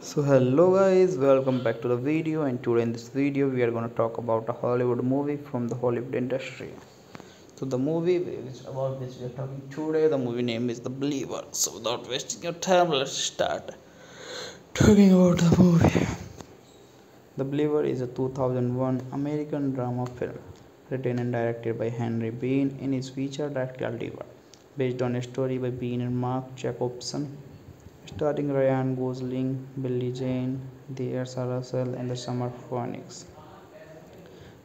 So hello guys, welcome back to the video. And today in this video we are going to talk about a Hollywood movie from the Hollywood industry. So the movie about which we are talking today, the movie name is The Believer. So without wasting your time, let's start talking about the movie. The Believer is a 2001 American drama film written and directed by Henry Bean in his feature directorial debut, based on a story by Bean and Mark Jacobson, starring Ryan Gosling, Billy Zane, Theresa Russell, and the Summer Phoenix.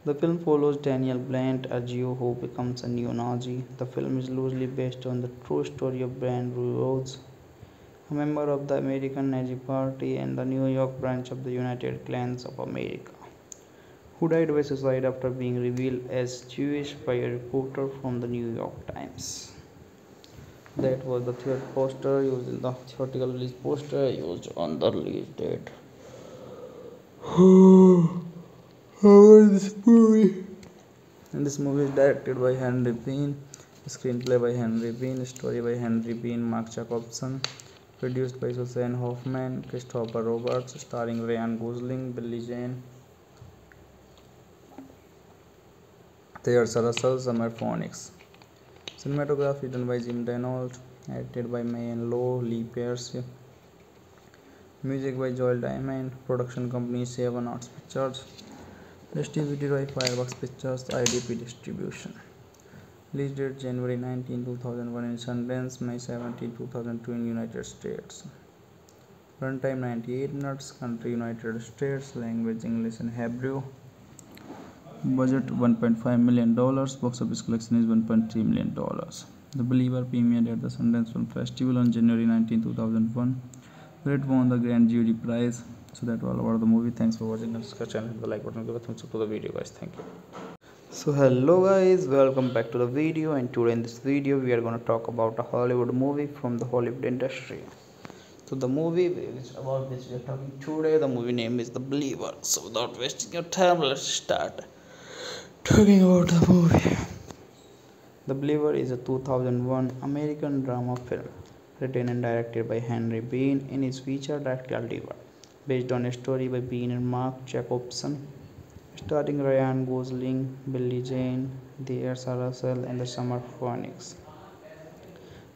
The film follows Daniel Brandt, a Jew who becomes a neo-Nazi. The film is loosely based on the true story of Brandt Burros, a member of the American Nazi Party and the New York branch of the United Clans of America, who died by suicide after being revealed as Jewish by a reporter from the New York Times. That was the third poster used in the theatrical release poster used on the release date. And this movie is directed by Henry Bean, screenplay by Henry Bean, story by Henry Bean, Mark Jacobson, produced by Susan Hoffman, Christopher Roberts, starring Ryan Gosling, Billy Zane, Theresa Russell, Summer Phoenix. Cinematography done by Jim Denault, edited by Mayin Lo, Lee Pierce, music by Joel Diamond, production company Seven Arts Pictures, distributed by Fireworks Pictures, IDP Distribution. Release date January 19, 2001 in Sundance, May 17, 2002 in United States. Runtime 98 minutes, country United States, language English and Hebrew. Budget $1.5 million. Box office collection is $1.3 million. The Believer premiered at the Sundance Film Festival on January 19, 2001, where it won the Grand Jury Prize. So that was all about the movie. Thanks for watching. Subscribe channel, hit the like button, give a thumbs up to the video, guys. Thank you. So hello guys, welcome back to the video. And today in this video we are going to talk about a Hollywood movie from the Hollywood industry. So the movie about which we are talking today, the movie name is The Believer. So without wasting your time, let's start talking about the movie. The Believer is a 2001 American drama film written and directed by Henry Bean in his feature directorial debut, based on a story by Bean and Mark Jacobson, starring Ryan Gosling, Billy Zane, Theresa Russell, and the Summer Phoenix.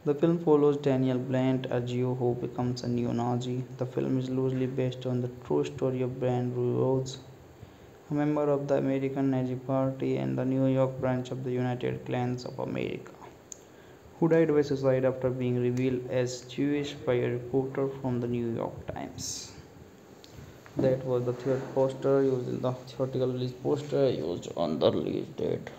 The film follows Daniel Brandt, a Jew who becomes a neo-Nazi. The film is loosely based on the true story of Brandt Burros, a member of the American Nazi Party and the New York branch of the United Clans of America, who died by suicide after being revealed as Jewish by a reporter from the New York Times. That was the third poster used in the theatrical release poster used on the release date.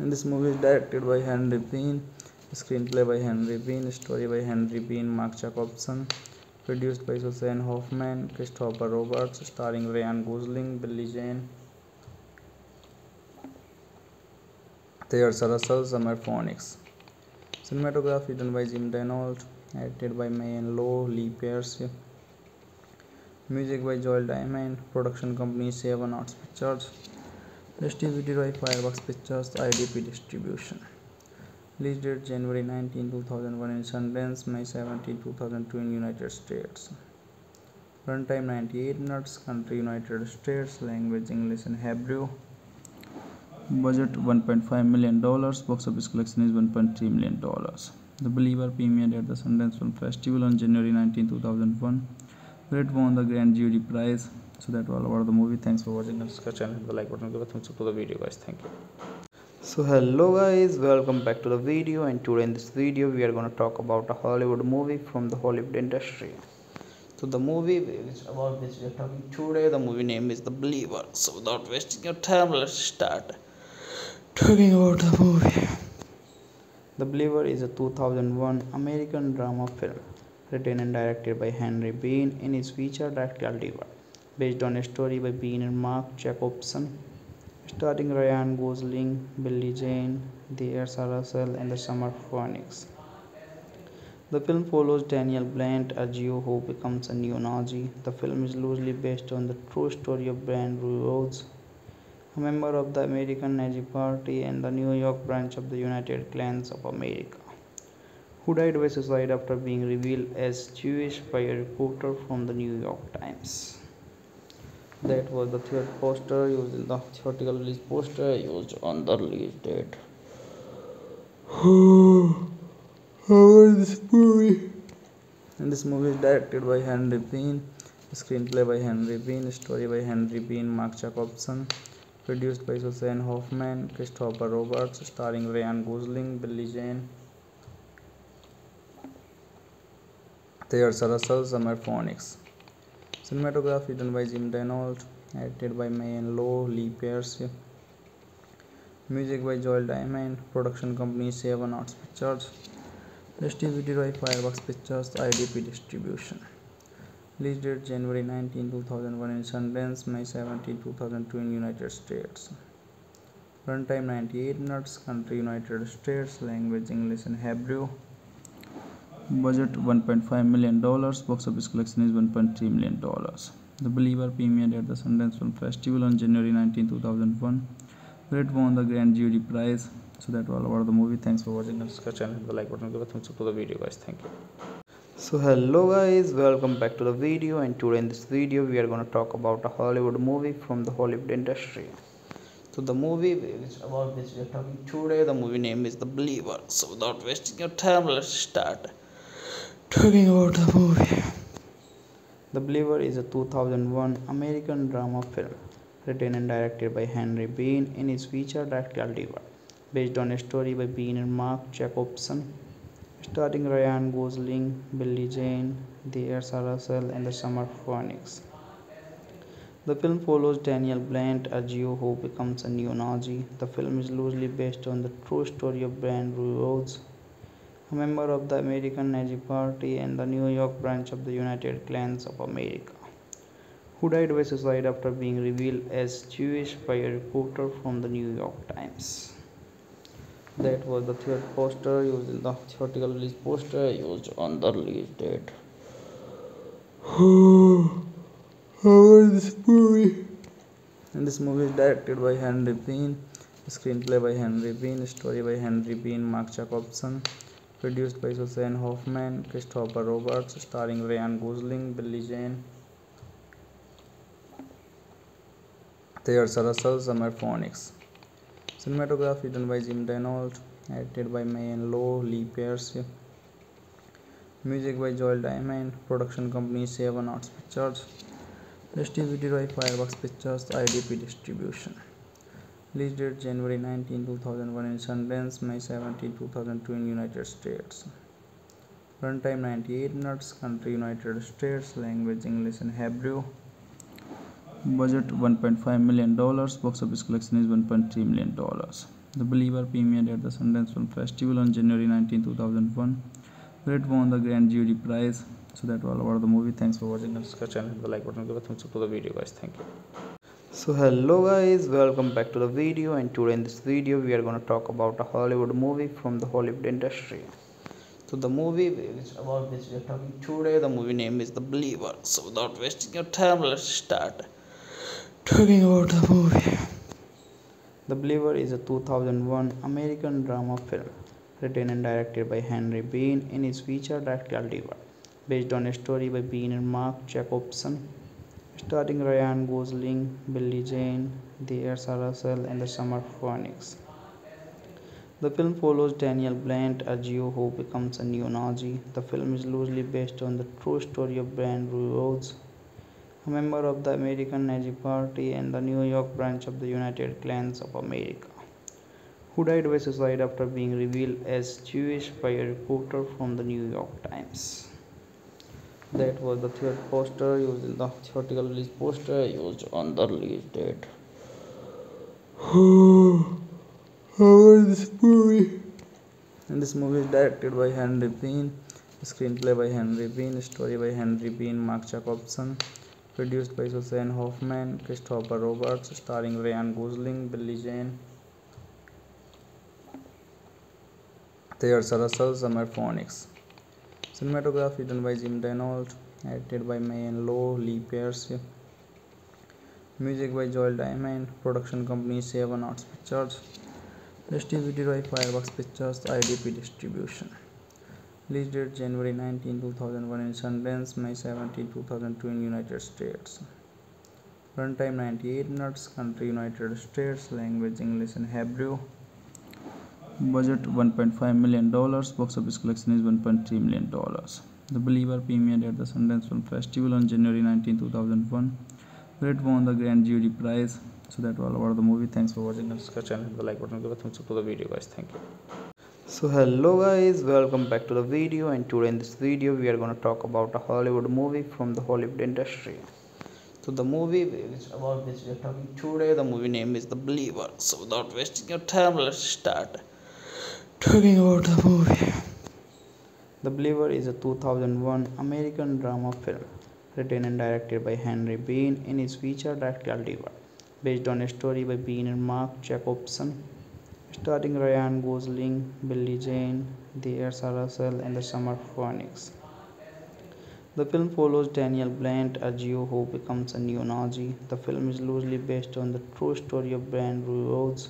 And this movie is directed by Henry Bean, screenplay by Henry Bean, story by Henry Bean, Mark Jacobson, produced by Susan Hoffman, Christopher Roberts, starring Ryan Gosling, Billy Zane, Theresa Russell, Summer Phoenix. Cinematography done by Jim Denault, edited by Mayin Lo, Lee Pierce, music by Joel Diamond, production company Seven Arts Pictures, distributed by Fireworks Pictures, IDP Distribution. Release date January 19, 2001 in Sundance, May 17, 2002 in United States. Runtime 98 minutes, country United States, language English and Hebrew. Budget $1.5 million. Box office collection is $1.3 million. The Believer premiered at the Sundance Film Festival on January 19, 2001, where it won the Grand Jury Prize. So that was all about the movie. Thanks for watching. Subscribe channel, hit the like button, give a thumbs up to the video, guys. Thank you. So hello guys, welcome back to the video. And today in this video we are going to talk about a Hollywood movie from the Hollywood industry. So the movie about which we are talking today, the movie name is The Believer. So without wasting your time, let's start talking about the movie. The Believer is a 2001 American drama film written and directed by Henry Bean and is featured at Caldiva, based on a story by Bean and Mark Jacobson, starring Ryan Gosling, Billy Zane, Theresa Russell, and the Summer Phoenix. The film follows Daniel Brandt, a Jew who becomes a neo-Nazi. The film is loosely based on the true story of Brandt Burros, a member of the American Nazi Party and the New York branch of the United Clans of America, who died by suicide after being revealed as Jewish by a reporter from the New York Times. That was the third poster used in the theatrical release poster used on the release date. This movie is directed by Henry Bean, screenplay by Henry Bean, story by Henry Bean, Mark Jacobson, produced by Susan Hoffman, Christopher Roberts, starring Ryan Gosling, Billy Zane, Theresa Russell, Summer Phoenix. Cinematography done by Jim Denault, edited by Mayin Lo, Lee Pierce. Music by Joel Diamond, production company Seven Arts Pictures, distributed by Fireworks Pictures, IDP Distribution. Release date January 19, 2001 in Sundance, May 17, 2002 in United States. Runtime 98 minutes, country United States, language English and Hebrew. Budget $1.5 million, box office collection is $1.3 million. The Believer premiered at the Sundance Film Festival on January 19, 2001, where it won the Grand Jury Prize. So that was all about the movie. Thanks for watching and subscribe to the like button, give a thumbs up to the video, guys. Thank you. So hello guys, welcome back to the video, and today in this video we are going to talk about a Hollywood movie from the Hollywood industry. So the movie about which we are talking today, the movie name is The Believer. So without wasting your time, let's start talking about the movie. The Believer is a 2001 American drama film written and directed by Henry Bean and is featured at Caldiva, based on a story by Bean and Mark Jacobson, starring Ryan Gosling, Billy Zane, Theresa Russell, and the Summer Phoenix. The film follows Daniel Brandt, a Jew who becomes a neo-Nazi. The film is loosely based on the true story of Brandt Burros, a member of the American Nazi Party and the New York branch of the United Clans of America, who died by suicide after being revealed as Jewish by a reporter from the New York Times. That was the third poster used in the theatrical release poster used on the release date. This movie is directed by Henry Bean, screenplay by Henry Bean, story by Henry Bean, Mark Jacobson, produced by Susan Hoffman, Christopher Roberts, starring Ryan Gosling, Billy Zane, Theresa Russell, Summer Phoenix. Cinematography done by Jim Denault, edited by Mayin Lo, Lee Pierce. Music by Joel Diamond, production company Seven Arts Pictures, distributed by Fireworks Pictures, IDP Distribution. Release date January 19, 2001 in Sundance, May 17, 2002 in United States. Runtime 98 minutes, country United States, language English and Hebrew. Budget $1.5 million, box office collection is $1.3 million. The Believer premiered at the Sundance Film Festival on January 19, 2001, where it won the Grand Jury Prize. So that was all about the movie. Thanks for watching and subscribe to the channel, the like button, give a thumbs up to the video, guys. Thank you. So hello guys, welcome back to the video, and today in this video we are going to talk about a Hollywood movie from the Hollywood industry. So the movie about which we are talking today, the movie name is The Believer. So without wasting your time, let's start talking about the movie. The Believer is a 2001 American drama film written and directed by Henry Bean and is featured at Caldiva, based on a story by Bean and Mark Jacobson, starring Ryan Gosling, Billy Zane, Theresa Russell, and the Summer Phoenix. The film follows Daniel Brandt, a Jew who becomes a neo-Nazi. The film is loosely based on the true story of Brandt Burros, a member of the American Nazi Party and the New York branch of the United Clans of America, who died by suicide after being revealed as Jewish by a reporter from the New York Times. That was the third poster used in the theatrical release poster used on the release date. And this movie is directed by Henry Bean, screenplay by Henry Bean, story by Henry Bean, Mark Jacobson, produced by Susan Hoffman, Christopher Roberts, starring Ryan Gosling, Billy Zane, Theresa Russell, Summer Phoenix. Cinematography done by Jim Denault, edited by Mayin Lo, Lee Pierce. Music by Joel Diamond, production company Seven Arts Pictures, distributed by Fireworks Pictures, IDP Distribution. Release date January 19, 2001 in Sundance, May 17, 2002 in United States. Runtime 98 minutes, country United States, language English and Hebrew. Budget $1.5 million, box office collection is $1.3 million. The Believer premiered at the Sundance Film Festival on January 19, 2001. It won the Grand Jury Prize. So that was all about the movie. Thanks for watching and subscribe and hit the like button, give a thumbs up to the video, guys. Thank you. So hello guys, welcome back to the video, and today in this video we are going to talk about a Hollywood movie from the Hollywood industry. So the movie about which we are talking today, the movie name is The Believer. So without wasting your time, let's start talking about the movie. The Believer is a 2001 American drama film, written and directed by Henry Bean, in his feature directed Believer, based on a story by Bean and Mark Jacobson, starring Ryan Gosling, Billy Zane, Theresa Russell, and the Summer Phoenix. The film follows Daniel Brandt, a Jew who becomes a neo-Nazi. The film is loosely based on the true story of Brandt Burros,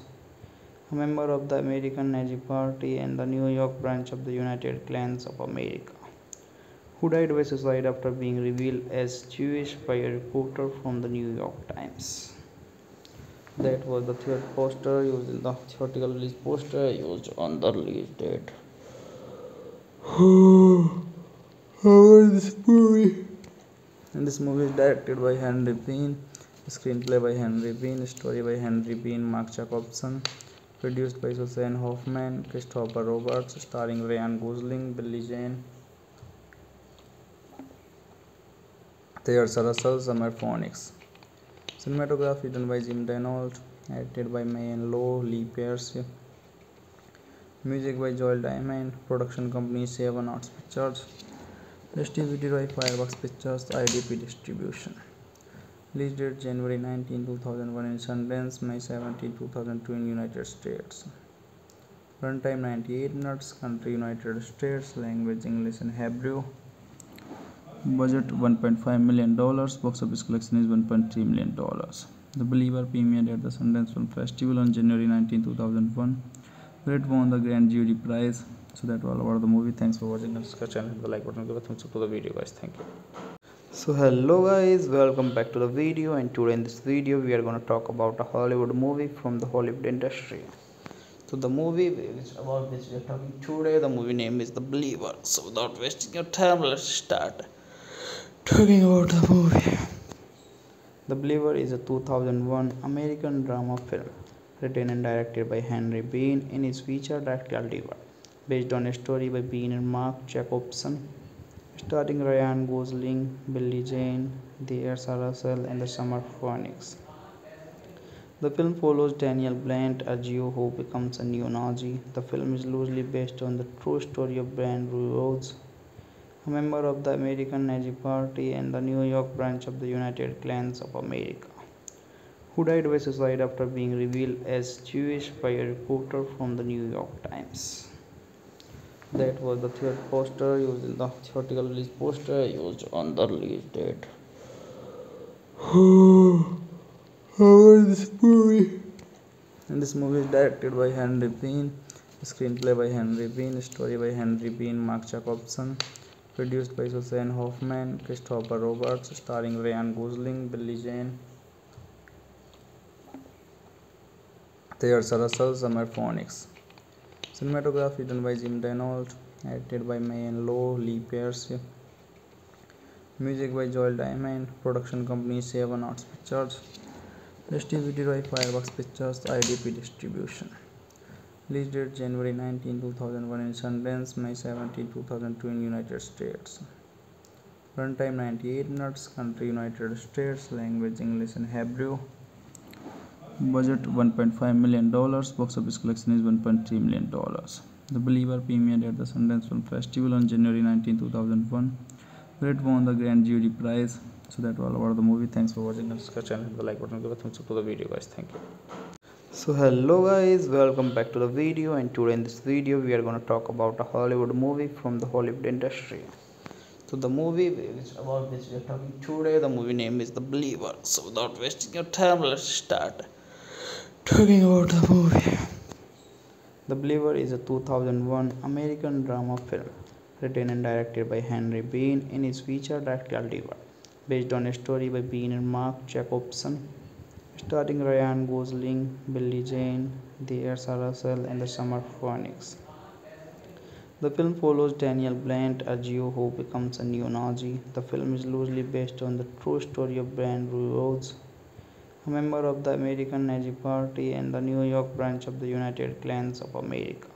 a member of the American Nazi Party and the New York branch of the United Clans of America, who died by suicide after being revealed as Jewish by a reporter from the New York Times. That was the third poster used in the theatrical release poster used on the release date. And this movie is directed by Henry Bean, screenplay by Henry Bean, story by Henry Bean, Mark Jacobson, produced by Susan Hoffman, Christopher Roberts, starring Ryan Gosling, Billy Zane, Theresa Russell, Summer Phoenix. Cinematography done by Jim Denault, edited by Mayin Lo, Lee Pierce. Music by Joel Diamond, production company Seven Arts Pictures, distributed by Fireworks Pictures, IDP Distribution. Release date January 19, 2001 in Sundance, May 17, 2002 in United States. Runtime 98 minutes, country United States, language English and Hebrew. Budget $1.5 million, box office collection is $1.3 million. The Believer premiered at the Sundance Film Festival on January 19, 2001. It won the Grand Jury Prize. So that was all about the movie. Thanks for watching and subscribe and hit the like button, give a thumbs up to the video, guys. Thank you. So hello guys, welcome back to the video, and today in this video we are going to talk about a Hollywood movie from the Hollywood industry. So the movie about which we are talking today, the movie name is The Believer. So without wasting your time, let's start talking about the movie. The Believer is a 2001 American drama film, written and directed by Henry Bean, in his feature directed Believer, based on a story by Bean and Mark Jacobson, starring Ryan Gosling, Billy Zane, Theresa Russell, and the Summer Phoenix. The film follows Daniel Brandt, a Jew who becomes a neo-Nazi. The film is loosely based on the true story of Brandt Burros, a member of the American Nazi Party and the New York branch of the United Clans of America, who died by suicide after being revealed as Jewish by a reporter from the New York Times. That was the third poster used in the theatrical release poster used on the release date. And this movie is directed by Henry Bean, screenplay by Henry Bean, story by Henry Bean, Mark Jacobson, produced by Susan Hoffman, Christopher Roberts, starring Ryan Gosling, Billy Zane, Theresa Russell, Summer Phoenix. Cinematography done by Jim Denault, edited by Mayin Lo, Lee Pierce. Music by Joel Diamond, production company Seven Arts Pictures, distributed by Fireworks Pictures, IDP Distribution. Release date January 19, 2001 in Sundance, May 17, 2002 in United States. Runtime 98 minutes, country United States, language English and Hebrew. Budget $1.5 million, box office collection is $1.3 million. The Believer premiered at the Sundance Film Festival on January 19, 2001, where it won the Grand Jury Prize. So that's all about the movie. Thanks for watching. Don't forget to hit the like button, give a thumbs up to the video, guys. Thank you. So hello guys, welcome back to the video, and today in this video we are going to talk about a Hollywood movie from the Hollywood industry. So the movie about which we are talking today, the movie name is The Believer. So without wasting your time, let's start talking about the movie. The Believer is a 2001 American drama film written and directed by Henry Bean in his feature directorial debut, based on a story by Bean and Mark Jacobson, starring Ryan Gosling, Billy Zane, Theresa Russell, and the Summer Phoenix. The film follows Daniel Brandt, a Jew who becomes a neo-Nazi. The film is loosely based on the true story of Brandt Burros, a member of the American Nazi Party and the New York branch of the United Clans of America,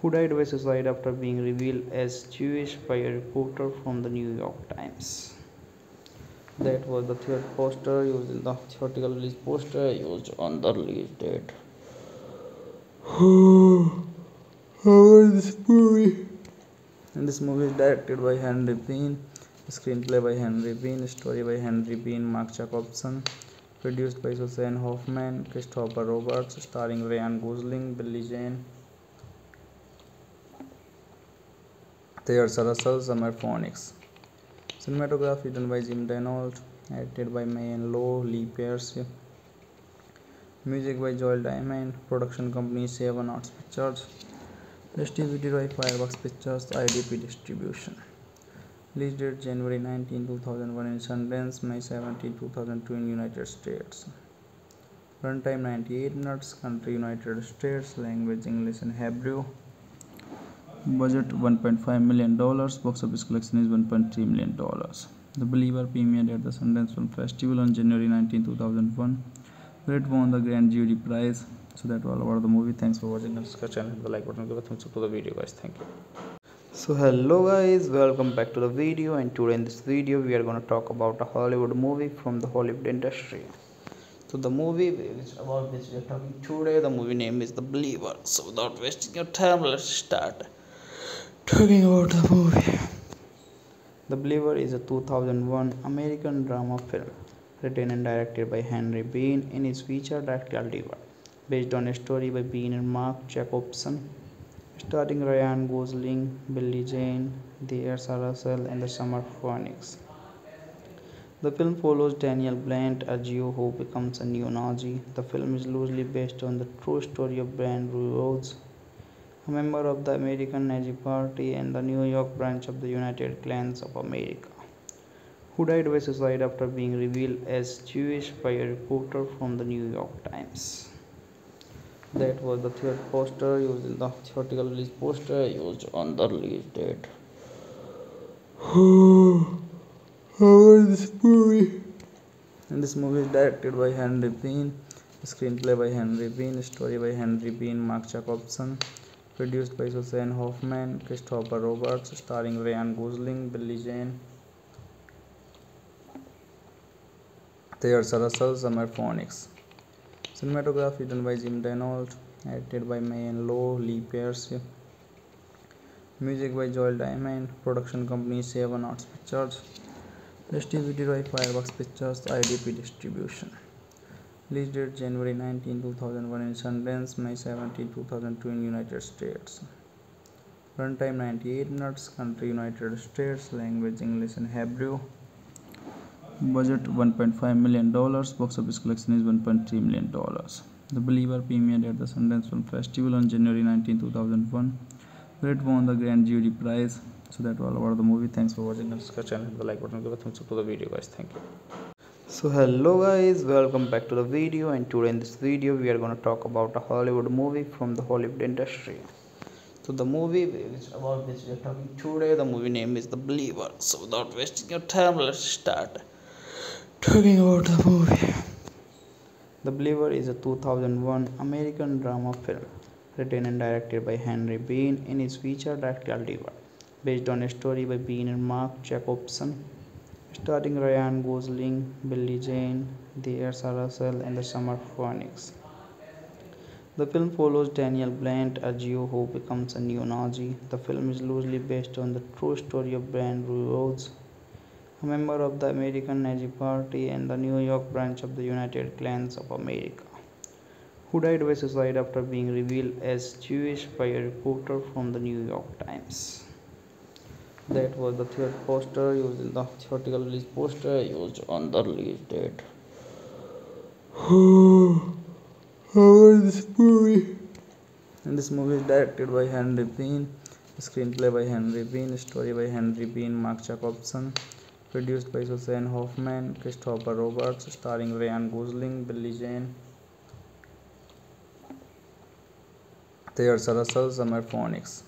who died by suicide after being revealed as Jewish by a reporter from the New York Times. That was the third poster used in the theatrical release poster used on the release date. This movie is directed by Henry Bean, screenplay by Henry Bean, story by Henry Bean, Mark Jacobson, produced by Susan Hoffman, Christopher Roberts, starring Ryan Gosling, Billy Zane, Theresa Russell, Summer Phoenix. Cinematography done by Jim Denault, edited by Mayin Lo, Lee Pierce, music by Joel Diamond, production company Seven Arts Pictures, distributed by Fireworks Pictures, IDP Distribution. Release date January 19, 2001 in Sundance, May 17, 2002 in United States. Runtime 98 minutes, country United States, language English and Hebrew. Budget $1.5 million. Box office collection is $1.3 million. The Believer premiered at the Sundance Film Festival on January 19, 2001, where it won the Grand Jury Prize. So that's all about the movie. Thanks for watching. Don't forget to hit the like button, give a thumbs up to the video, guys. Thank you. So hello guys, welcome back to the video, and today in this video we are going to talk about a Hollywood movie from the Hollywood industry. So the movie about which we are talking today, the movie name is The Believer. So without wasting your time, let's start talking about the movie. The Believer is a 2001 American drama film written and directed by Henry Bean in his feature directorial debut, based on a story by Bean and Mark Jacobson, starring Ryan Gosling, Billy Zane, Theresa Russell, and the Summer Phoenix. The film follows Daniel Brandt, a Jew who becomes a neo-Nazi. The film is loosely based on the true story of Brandt Burros, a member of the American Nazi Party and the New York branch of the United Clans of America, who died by suicide after being revealed as Jewish by a reporter from the New York Times. That was the third poster used in the theatrical release poster used on the release date. This movie is directed by Henry Bean, screenplay by Henry Bean, story by Henry Bean, Mark Jacobson, produced by Susan Hoffman, Christopher Roberts, starring Ryan Gosling, Billy Zane, Theresa Russell, Summer Phoenix. Cinematography done by Jim Denault, edited by Mayin Lo, Lee Pierce, music by Joel Diamond, production company Seven Arts Pictures, distributed by Fireworks Pictures, IDP Distribution. Release date January 19, 2001 in Sundance, May 17, 2002 in United States. Runtime 98 minutes, country United States, language English and Hebrew. Budget $1.5 million. Box office collection is $1.3 million. The Believer premiered at the Sundance Film Festival on January 19, 2001, where it won the Grand Jury Prize. So that's all about the movie. Thanks for watching. Don't forget to hit the like button, give a thumbs up to the video, guys. Thank you. So hello guys, welcome back to the video, and today in this video we are going to talk about a Hollywood movie from the Hollywood industry. So the movie about which we are talking today, the movie name is The Believer. So without wasting your time, let's start talking about the movie. The Believer is a 2001 American drama film written and directed by Henry Bean in his feature directorial debut, based on a story by Bean and Mark Jacobson, starring Ryan Gosling, Billy Zane, Theresa Russell, and the Summer Phoenix. The film follows Daniel Brandt, a Jew who becomes a neo-Nazi. The film is loosely based on the true story of Brandt Burros, a member of the American Nazi Party and the New York branch of the United Clans of America, who died by suicide after being revealed as Jewish by a reporter from the New York Times. That was the third poster used in the theatrical release poster used on the release date. This movie is directed by Henry Bean, screenplay by Henry Bean, story by Henry Bean, Mark Jacobson, produced by Susan Hoffman, Christopher Roberts, starring Ryan Gosling, Billy Zane, Theresa Russell, Summer Phoenix.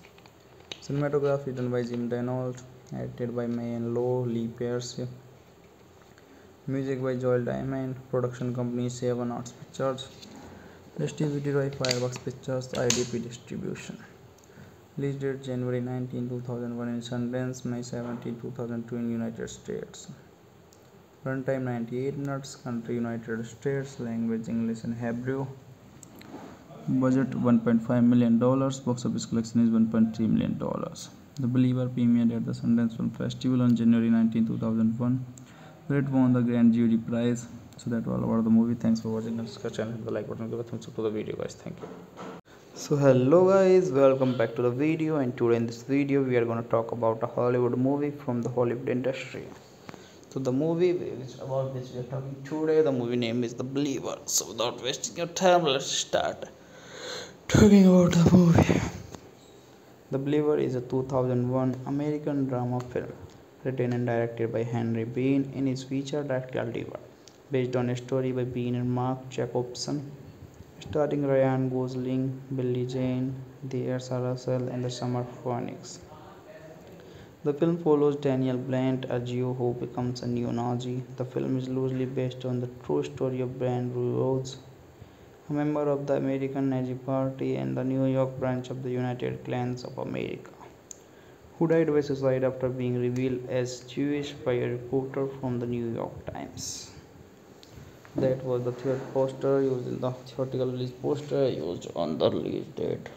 Cinematography done by Jim Denault, edited by Mayin Lo, Lee Pierce. Music by Joel Diamond, production company Seven Arts Pictures, distributed by Fireworks Pictures, IDP Distribution. Release date January 19, 2001 in Sundance, May 17, 2002 in United States. Runtime 98 minutes, country United States, language English and Hebrew. Budget $1.5 million, box office collection is $1.3 million. The Believer premiered at the Sundance Film Festival on January 19, 2001, where it won the Grand Jury Prize. So that was all about the movie. Thanks for watching and subscribe and the like button. Give a thumbs up to the video, guys. Thank you. So hello guys, welcome back to the video, and today in this video we are going to talk about a Hollywood movie from the Hollywood industry. So the movie about which we are talking today, the movie name is The Believer. So without wasting your time, let's start talking about the movie. The Believer is a 2001 American drama film written and directed by Henry Bean and is featured director Believer, based on a story by Bean and Mark Jacobson, starring Ryan Gosling, Billy Zane, Theresa Russell and the Summer Phoenix. The film follows Daniel Brandt, a Jew who becomes a neo-Nazi. The film is loosely based on the true story of Brandt Burros, a member of the American Nazi Party and the New York branch of the United Clans of America, who died by suicide after being revealed as Jewish by a reporter from the New York Times. That was the third poster used in the theatrical release poster used on the release date.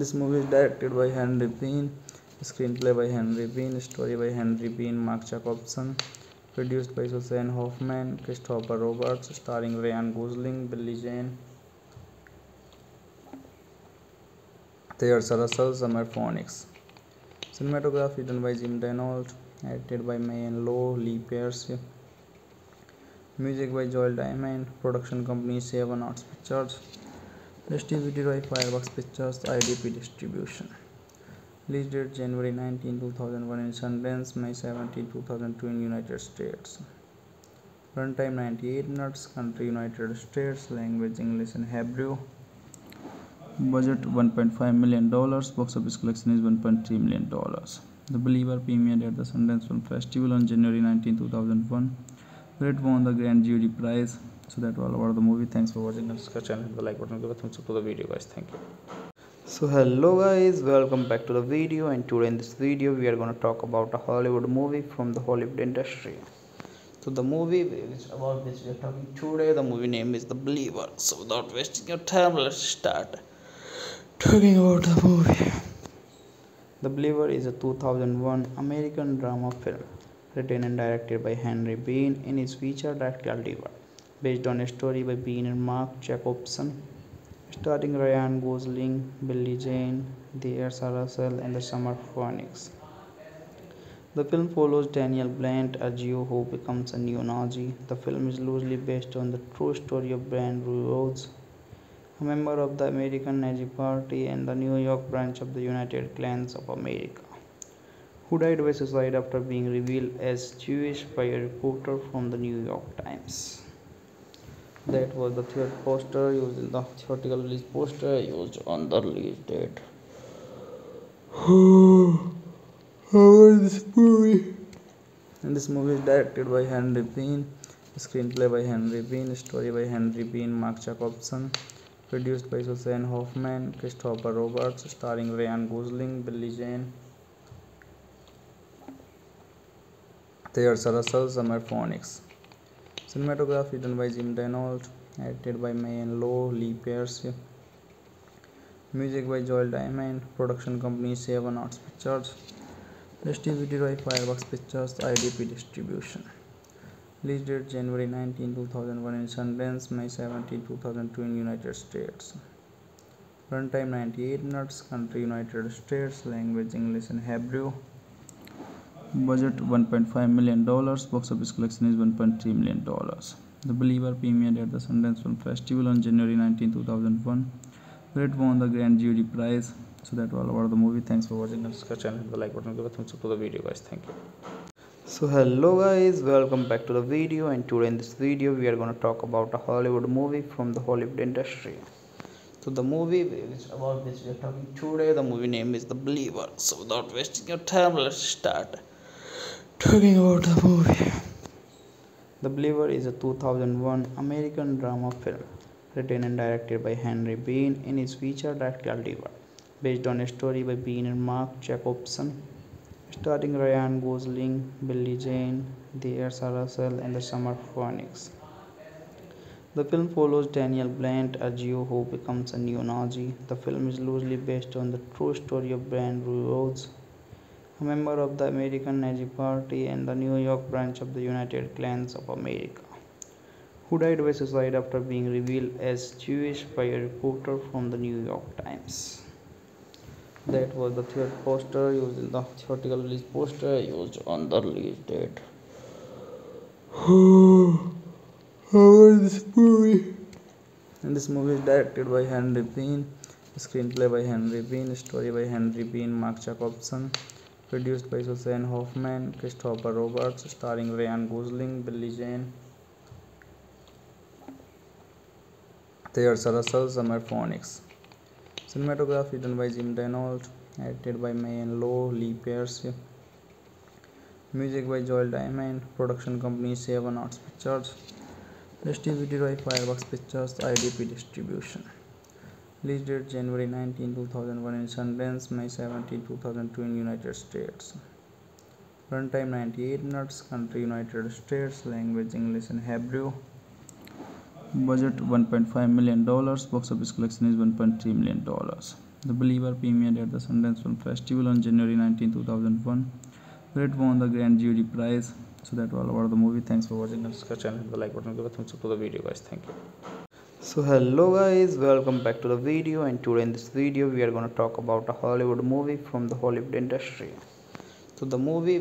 This movie is directed by Henry Bean, screenplay by Henry Bean, story by Henry Bean, Mark Jacobson, produced by Susan Hoffman, Christopher Roberts, starring Ryan Gosling, Billy Zane, Theresa Russell, Summer Phoenix. Cinematography done by Jim Denault, edited by Mayin Lo, Lee Pierce. Music by Joel Diamond, production company Seven Arts Pictures, distributed by Fireworks Pictures, IDP Distribution. Release date January 19, 2001 in Sundance, May 17, 2002 in United States. Runtime 98 minutes, country United States, language English and Hebrew. Budget $1.5 million, box office collection is $1.3 million. The Believer premiered at the Sundance Film Festival on January 19, 2001, where it won the Grand Jury Prize. So that was all about the movie. Thanks for watching and subscribe and hit the like button. Give a thumbs up to the video, guys. Thank you. So hello guys, welcome back to the video, and today in this video we are going to talk about a Hollywood movie from the Hollywood industry. So the movie about which we are talking today, the movie name is The Believer. So without wasting your time, let's start talking about the movie. The Believer is a 2001 American drama film written and directed by Henry Bean and is featured director Believer, based on a story by Bean and Mark Jacobson, starring Ryan Gosling, Billy Zane, Theresa Russell and the Summer Phoenix. The film follows Daniel Brandt, a Jew who becomes a neo-Nazi. The film is loosely based on the true story of Brandt Burros, a member of the American Nazi Party and the New York branch of the United Clans of America, who died by suicide after being revealed as Jewish by a reporter from the New York Times. That was the third poster used in the theatrical release poster used on the release date. This movie is directed by Henry Bean, screenplay by Henry Bean, story by Henry Bean, Mark Jacobson, produced by Susan Hoffman, Christopher Roberts, starring Ryan Gosling, Billy Zane, Theresa Russell, Summer Phoenix. Cinematography done by Jim Denault, edited by Mayin Lo, Lee Pierce. Music by Joel Diamond, production company Seven Arts Pictures, distributed by Fireworks Pictures, IDP Distribution. Release date January 19, 2001 in Sundance, May 17, 2002 in United States. Runtime 98 minutes, country United States, language English and Hebrew. Budget $1.5 million, box office collection is $1.3 million. The Believer premiered at the Sundance Film Festival on January 19, 2001. It won the grand jury prize. So that was all about the movie. Thanks for watching and subscribe and hit the like button, give a thumbs up to the video guys. Thank you. So hello guys, welcome back to the video, and today in this video we are going to talk about a Hollywood movie from the Hollywood industry. So the movie about which we are talking today, the movie name is The Believer. So without wasting your time, let's start talking about the movie. The Believer is a 2001 American drama film, written and directed by Henry Bean in his feature directorial debut, based on a story by Bean and Mark Jacobson, starring Ryan Gosling, Billy Zane, Theresa Russell, and the Summer Phoenix. The film follows Daniel Brandt, a Jew who becomes a neo-Nazi. The film is loosely based on the true story of Brandt Burros, a member of the American Nazi Party and the New York branch of the United Clans of America, who died by suicide after being revealed as Jewish by a reporter from the New York Times. That was the third poster used in the theatrical release poster used on the release date. And this movie is directed by Henry Bean, screenplay by Henry Bean, story by Henry Bean, Mark Jacobson, produced by Susan Hoffman, Christopher Roberts, starring Ryan Gosling, Billy Zane, Theresa Russell, Summer Phoenix. Cinematography done by Jim Denault, edited by Mayin Lo, Lee Pierce. Music by Joel Diamond, production company Seven Arts Pictures, distributed by Fireworks Pictures, IDP Distribution. Release date January 19, 2001 in Sundance, May 17, 2002 in United States. Runtime 98 minutes, country United States, language English and Hebrew. Budget $1.5 million, box office collection is $1.3 million. The Believer premiered at the Sundance Film Festival on January 19, 2001, where it won the grand jury prize. So that was all about the movie. Thanks for watching and subscribe and hit the like button, give a thumbs up to the video guys. Thank you. So hello guys, welcome back to the video, and today in this video we are going to talk about a Hollywood movie from the Hollywood industry. So the movie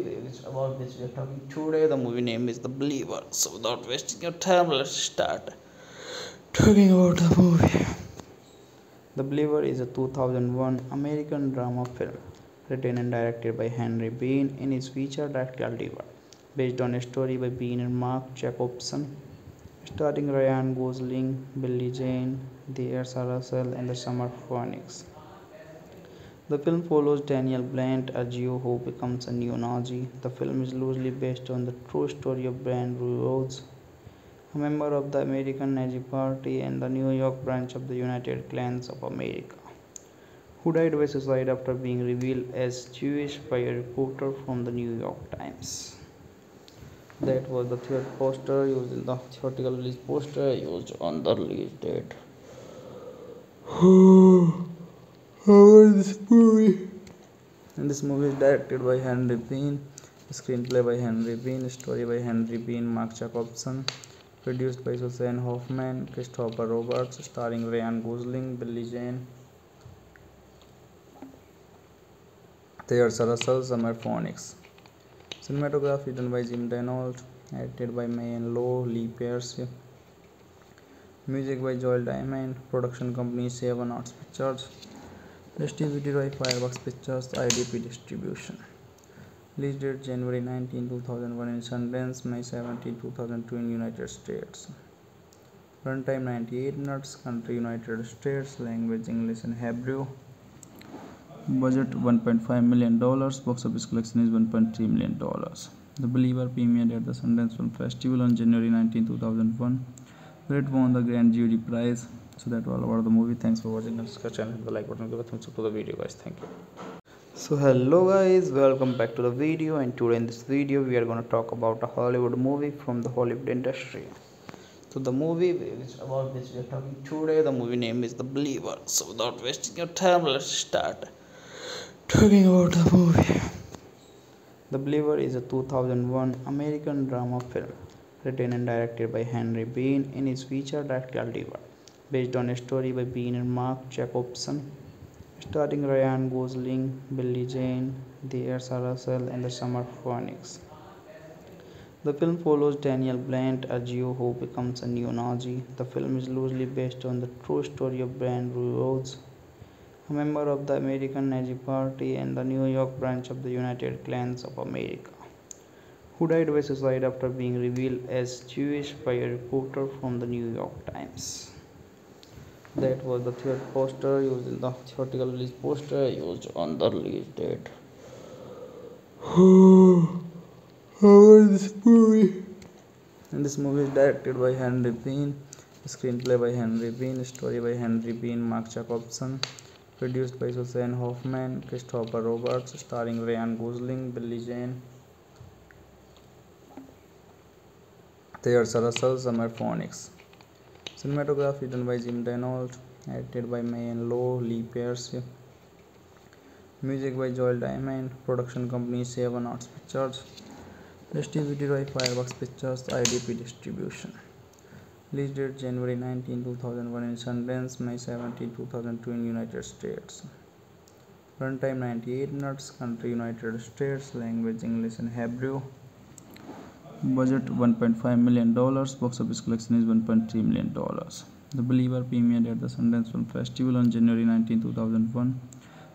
about which we are talking today, the movie name is The Believer. So without wasting your time, let's start talking about the movie. The Believer is a 2001 American drama film, written and directed by Henry Bean in his feature directorial debut, based on a story by Bean and Mark Jacobson, starring Ryan Gosling, Billy Zane, Theresa Russell, and the Summer Phoenix. The film follows Daniel Brandt, a Jew who becomes a neo-Nazi. The film is loosely based on the true story of Brandt Burros, a member of the American Nazi Party and the New York branch of the United Clans of America, who died by suicide after being revealed as Jewish by a reporter from the New York Times. That was the third poster used in the theatrical release poster used on the release date. And this movie is directed by Henry Bean, screenplay by Henry Bean, story by Henry Bean, Mark Jacobson, produced by Susan Hoffman, Christopher Roberts, starring Ryan Gosling, Billy Zane, Theresa Russell, Summer Phoenix. Cinematography done by Jim Denault, edited by Mayin Lo, Lee Pierce. Music by Joel Diamond, production company Seven Arts Pictures, distributed by Fireworks Pictures, IDP Distribution. Release date January 19, 2001 in Sundance, May 17, 2002 in United States. Runtime 98 minutes, country United States, language English and Hebrew. Budget $1.5 million, box office collection is $1.3 million. The Believer premiered at the Sundance Film Festival on January 19, 2001, where it won the grand jury prize. So that was all about the movie. Thanks for watching and subscribe and hit the like button, give a thumbs up to the video guys. Thank you. So hello guys, welcome back to the video. And today in this video we are going to talk about a Hollywood movie from the Hollywood industry. So the movie about which we are talking today, the movie name is The Believer. So without wasting your time, let's start talking about the movie. The Believer is a 2001 American drama film written and directed by Henry Bean in his feature directorial debut, based on a story by Bean and Mark Jacobson, starring Ryan Gosling, Billy Zane, Theresa Russell, and the Summer Phoenix. The film follows Daniel Brandt, a Jew who becomes a neo-Nazi. The film is loosely based on the true story of Brandt Burros, a member of the American Nazi Party and the New York branch of the United Clans of America, who died by suicide after being revealed as Jewish by a reporter from the New York Times. That was the third poster used in the theatrical release poster used on the release date. And this movie is directed by Henry Bean, screenplay by Henry Bean, story by Henry Bean, Mark Jacobson, produced by Susan Hoffman, Christopher Roberts, starring Ryan Gosling, Billy Zane, Theresa Russell, Summer Phoenix. Cinematography done by Jim Denault, edited by Mayin Lo, Lee Pierce, music by Joel Diamond, production company Seven Arts Pictures, distributed by Fireworks Pictures, IDP Distribution. Release date January 19, 2001 in Sundance, May 17, 2002 in United States. Runtime 98 minutes, country United States, language English and Hebrew. Budget $1.5 million, box office collection is $1.3 million. The Believer premiered at the Sundance Film Festival on January 19, 2001,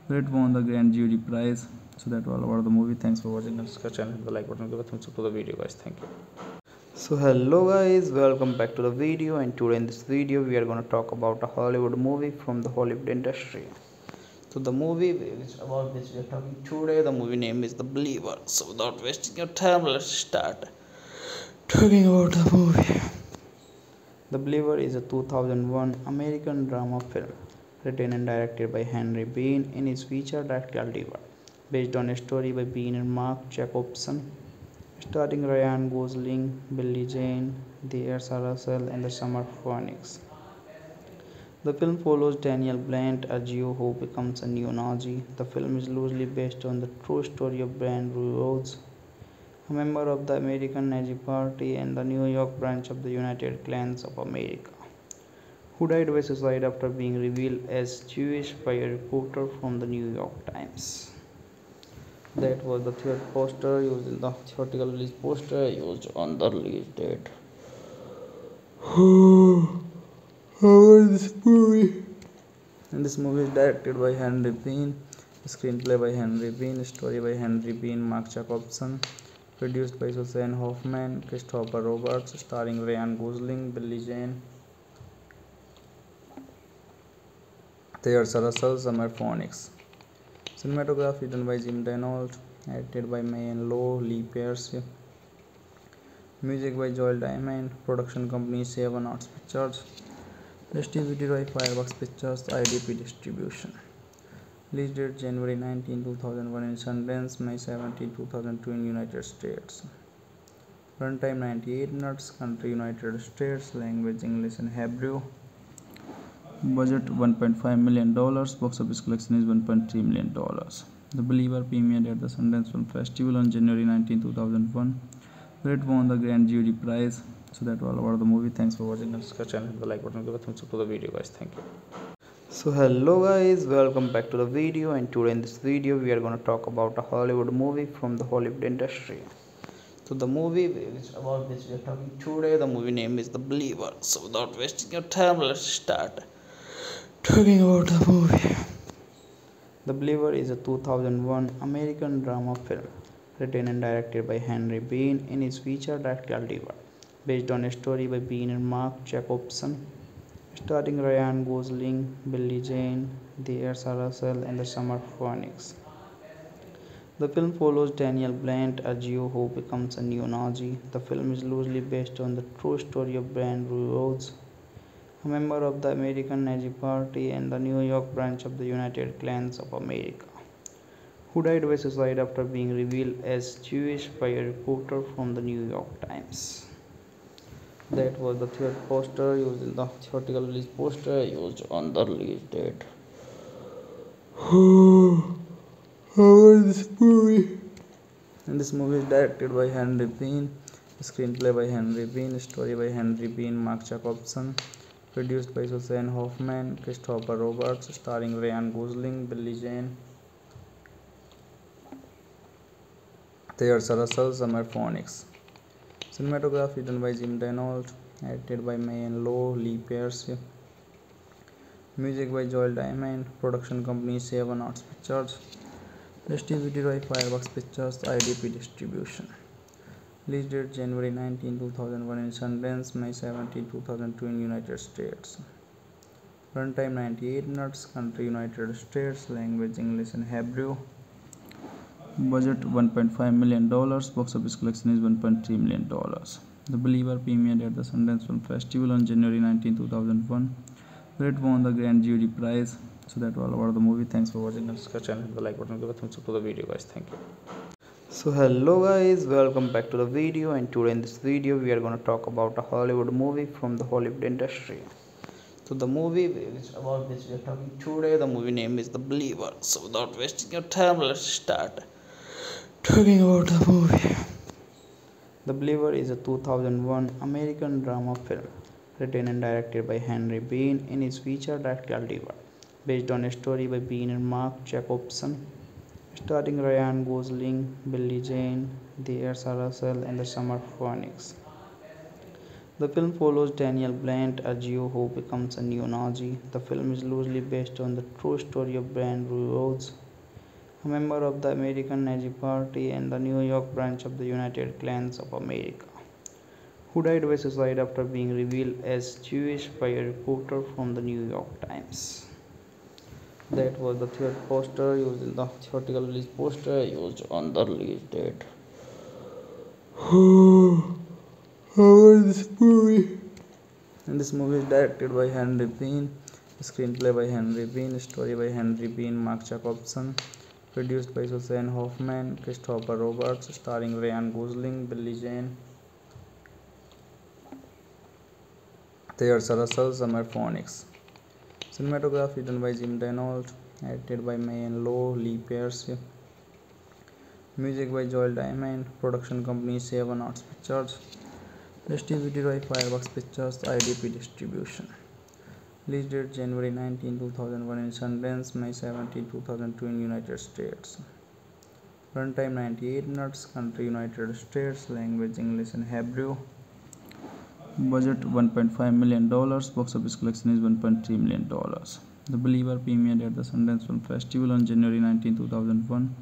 where it won the Grand Jury Prize. So that was all about the movie. Thanks for watching and subscribe and the like button, give a thumbs up to the video guys. Thank you. So hello guys, welcome back to the video. And today in this video we are going to talk about a Hollywood movie from the Hollywood industry. So the movie about which we are talking today, the movie name is The Believer. So without wasting your time, let's start talking about the movie. The Believer is a 2001 American drama film written and directed by Henry Bean in his feature directorial debut, based on a story by Bean and Mark Jacobson, starring Ryan Gosling, Billy Zane, Theresa Russell, and the Summer Phoenix. The film follows Daniel Brandt, a Jew who becomes a neo-Nazi. The film is loosely based on the true story of Brandt Burros, a member of the American Nazi Party and the New York branch of the United Clans of America, who died by suicide after being revealed as Jewish by a reporter from the New York Times. That was the third poster used in the theatrical release poster used on the release date. And this movie is directed by Henry Bean, screenplay by Henry Bean, story by Henry Bean, Mark Jacobson, produced by Susan Hoffman, Christopher Roberts, starring Ryan Gosling, Billy Zane, Theresa Russell, Summer Phoenix. Cinematography done by Jim Denault, edited by Mayin Lo, Lee Pierce, music by Joel Diamond, production company Seven Arts Pictures, distributed by Fireworks Pictures, IDP Distribution. Release date January 19, 2001 in Sundance, May 17, 2002 in United States. Runtime 98 minutes, country United States, language English and Hebrew. Budget $1.5 million, box office collection is $1.3 million. The Believer premiered at the Sundance Film Festival on January 19, 2001, where it won the Grand Jury Prize. So that was all about the movie. Thanks for watching and subscribe and hit the like button, give a thumbs up to the video guys. Thank you. So hello guys, welcome back to the video. And today in this video we are going to talk about a Hollywood movie from the Hollywood industry. So the movie about which we are talking today, the movie name is The Believer. So without wasting your time, let's start talking about the movie. The Believer is a 2001 American drama film written and directed by Henry Bean in his feature directorial debut, based on a story by Bean and Mark Jacobson, starring Ryan Gosling, Billy Zane, Theresa Russell, and the Summer Phoenix. The film follows Daniel Brandt, a Jew who becomes a neo-Nazi. The film is loosely based on the true story of Brandt Burros, a member of the American Nazi Party and the New York branch of the United Clans of America, who died by suicide after being revealed as Jewish by a reporter from the New York Times. That was the third poster used in the theatrical release, poster used on the release date. This movie is directed by Henry Bean, screenplay by Henry Bean, story by Henry Bean, Mark Jacobson, produced by Susan Hoffman, Christopher Roberts, starring Ryan Gosling, Billy Zane, Theresa Russell, Summer Phoenix. Cinematography done by Jim Denault, edited by Mayin Lo, Lee Pierce, music by Joel Diamond, production company Seven Arts Pictures, distributed by Fireworks Pictures, IDP Distribution. Release date January 19, 2001 in Sundance, May 17, 2002 in United States. Runtime 98 minutes, country United States, language English and Hebrew. Budget $1.5 million, box office collection is $1.3 million. The Believer premiered at the Sundance Film Festival on January 19, 2001, where it won the Grand Jury Prize. So that was all about the movie. Thanks for watching and subscribe and the like button, give a thumbs up to the video, guys. Thank you. So hello guys, welcome back to the video, and today in this video we are going to talk about a Hollywood movie from the Hollywood industry. So the movie about which we are talking today, the movie name is The Believer. So without wasting your time, let's start talking about the movie. The Believer is a 2001 American drama film written and directed by Henry Bean in his feature directorial debut, based on a story by Bean and Mark Jacobson, starring Ryan Gosling, Billy Zane, Theresa Russell, and the Summer Phoenix. The film follows Daniel Brandt, a Jew who becomes a neo-Nazi. The film is loosely based on the true story of Brandt Burros, a member of the American Nazi Party and the New York branch of the United Clans of America, who died by suicide after being revealed as Jewish by a reporter from the New York Times. That was the third poster used in the theatrical release, poster used on the release date. This movie is directed by Henry Bean, screenplay by Henry Bean, story by Henry Bean, Mark Jacobson, produced by Susan Hoffman, Christopher Roberts, starring Ryan Gosling, Billy Zane, Theresa Russell, Summer Phoenix. Cinematography done by Jim Denault, edited by Mayin Lo, Lee Pierce, music by Joel Diamond, production company Seven Arts Pictures, distributed by Fireworks Pictures, IDP Distribution. Release date January 19, 2001 in Sundance, May 17, 2002 in United States. Runtime 98 minutes, country United States, language English and Hebrew. Budget $1.5 million, box office collection is $1.3 million. The Believer premiered at the Sundance Film Festival on January 19, 2001,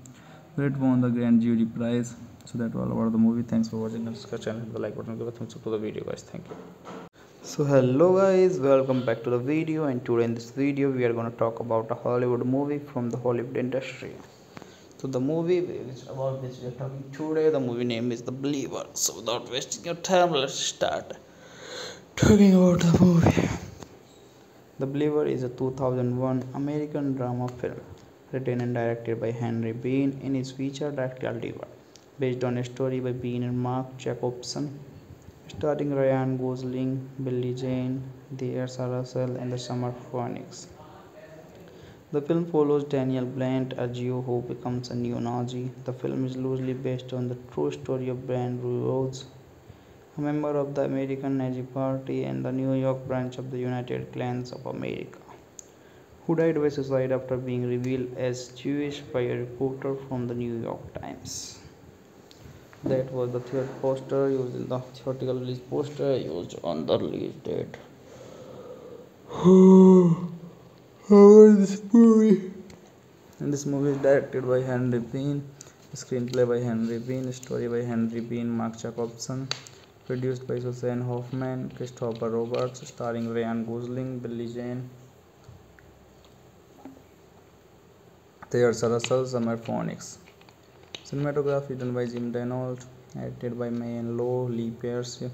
where it won the Grand Jury Prize. So that was all about the movie. Thanks for watching and subscribe and hit the like button, give a thumbs up to the video, guys. Thank you. So hello guys, welcome back to the video, and today in this video we are going to talk about a Hollywood movie from the Hollywood industry. So the movie about which we are talking today, the movie name is The Believer. So without wasting your time, let's start talking about the movie. The Believer is a 2001 American drama film written and directed by Henry Bean in his feature directorial debut, based on a story by Bean and Mark Jacobson, starring Ryan Gosling, Billy Zane, Theresa Russell, and the Summer Phoenix. The film follows Daniel Brandt, a Jew who becomes a neo-Nazi. The film is loosely based on the true story of Brandt Burros, a member of the American Nazi Party and the New York branch of the United Clans of America, who died by suicide after being revealed as Jewish by a reporter from the New York Times. That was the third poster used in the theatrical release, poster used on the release date. This movie is directed by Henry Bean, screenplay by Henry Bean, story by Henry Bean, Mark Jacobson, produced by Susan Hoffman, Christopher Roberts, starring Ryan Gosling, Billy Zane, Theresa Russell, Summer Phoenix. Cinematography done by Jim Denault, edited by Mayin Lo, Lee Pierce,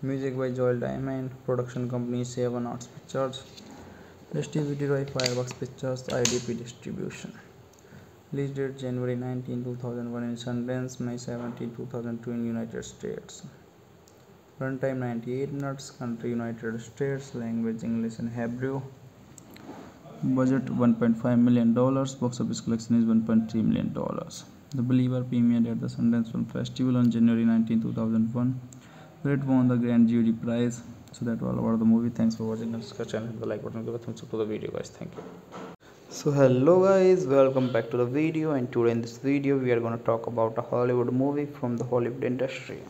music by Joel Diamond, production company Seven Arts Pictures, distributed by Fireworks Pictures, IDP Distribution. Release date January 19, 2001 in Sundance, May 17, 2002 in United States. Runtime 98 minutes, country United States, language English and Hebrew. Budget $1.5 million, box office collection is $1.3 million. The Believer premiered at the Sundance Film Festival on January 19, 2001, where it won the Grand Jury Prize. So that was all about the movie. Thanks for watching. Subscribe and hit the like button. Give a thumbs up to the video, guys. Thank you. So hello guys, welcome back to the video. And today in this video, we are going to talk about a Hollywood movie from the Hollywood industry.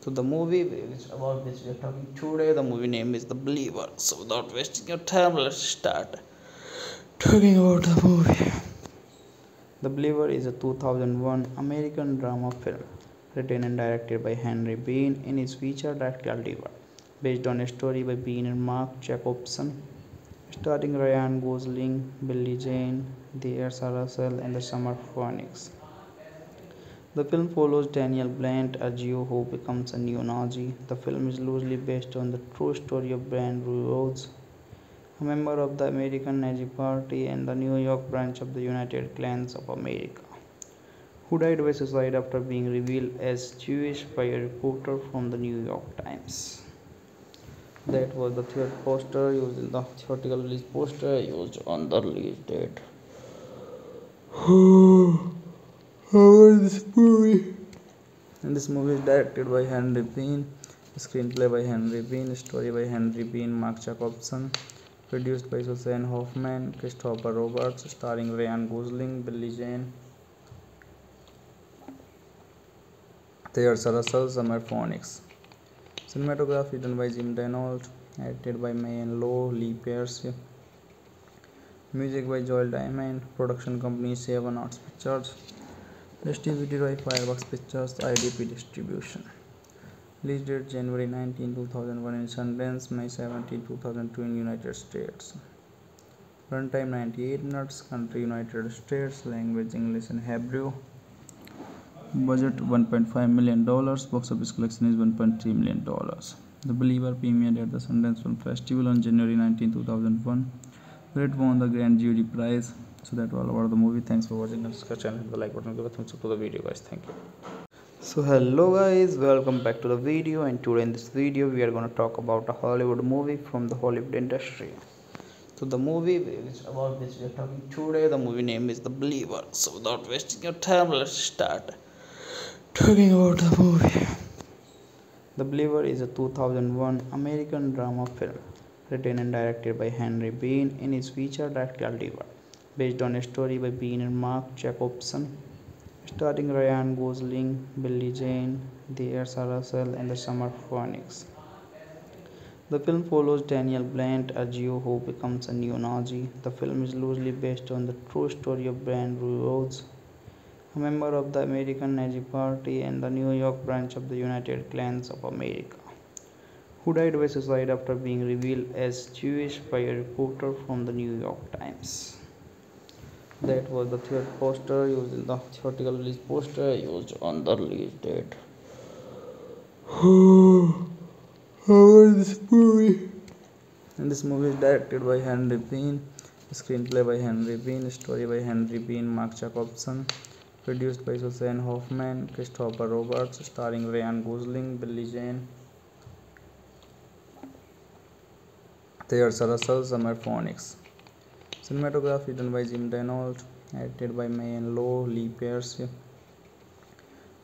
So the movie about which we are talking today, the movie name is The Believer. So without wasting your time, let's start talking about the movie. The Believer is a 2001 American drama film written and directed by Henry Bean and is featured at Caldiva, based on a story by Bean and Mark Jacobson, starring Ryan Gosling, Billy Zane, Theresa Russell, and the Summer Phoenix. The film follows Daniel Brandt, a Jew who becomes a neo-Nazi. The film is loosely based on the true story of Brandt Burros, a member of the American Nazi Party and the New York branch of the United Clans of America, who died by suicide after being revealed as Jewish by a reporter from the New York Times. That was the third poster used in the theatrical release poster used on the release date. This movie is directed by Henry Bean, screenplay by Henry Bean, story by Henry Bean, Mark Jacobson, produced by Susan Hoffman, Christopher Roberts, starring Ryan Gosling, Billy Zane, Theresa Russell, Summer Phoenix. Cinematography done by Jim Denault, edited by Mayin Lo, Lee Pierce. Music by Joel Diamond, production company Seven Arts Pictures, distributed by Fireworks Pictures, IDP Distribution. Release date January 19, 2001 in Sundance, May 17, 2002 in United States. Runtime 98 minutes, country United States, language English and Hebrew. Budget $1.5 million, box office collection is $1.3 million. The Believer premiered at the Sundance Film Festival on January 19, 2001, where it won the Grand Jury Prize. So that was all about the movie. Thanks for watching. Subscribe and hit the like button. Give a thumbs up to the video, guys. Thank you. So hello guys, welcome back to the video. And today in this video, we are going to talk about a Hollywood movie from the Hollywood industry. So the movie about which we are talking today, the movie name is The Believer. So without wasting your time, let's start talking about the movie. The Believer is a 2001 American drama film written and directed by Henry Bean and is featured at Caldiva, based on a story by Bean and Mark Jacobson, starring Ryan Gosling, Billy Zane, Theresa Russell, and the Summer Phoenix. The film follows Daniel Brandt, a Jew who becomes a neo-Nazi. The film is loosely based on the true story of Brandt Burros, a member of the American Nazi Party and the New York branch of the United Clans of America, who died by suicide after being revealed as Jewish by a reporter from the New York Times. That was the third poster used in the theatrical release poster used on the release date. This movie is directed by Henry Bean, screenplay by Henry Bean, story by Henry Bean, Mark Jacobson, produced by Susan Hoffman, Christopher Roberts, starring Ryan Gosling, Billy Zane, Theresa Russell, Summer Phoenix. Cinematography done by Jim Denault, edited by Mayin Lo, Lee Pierce.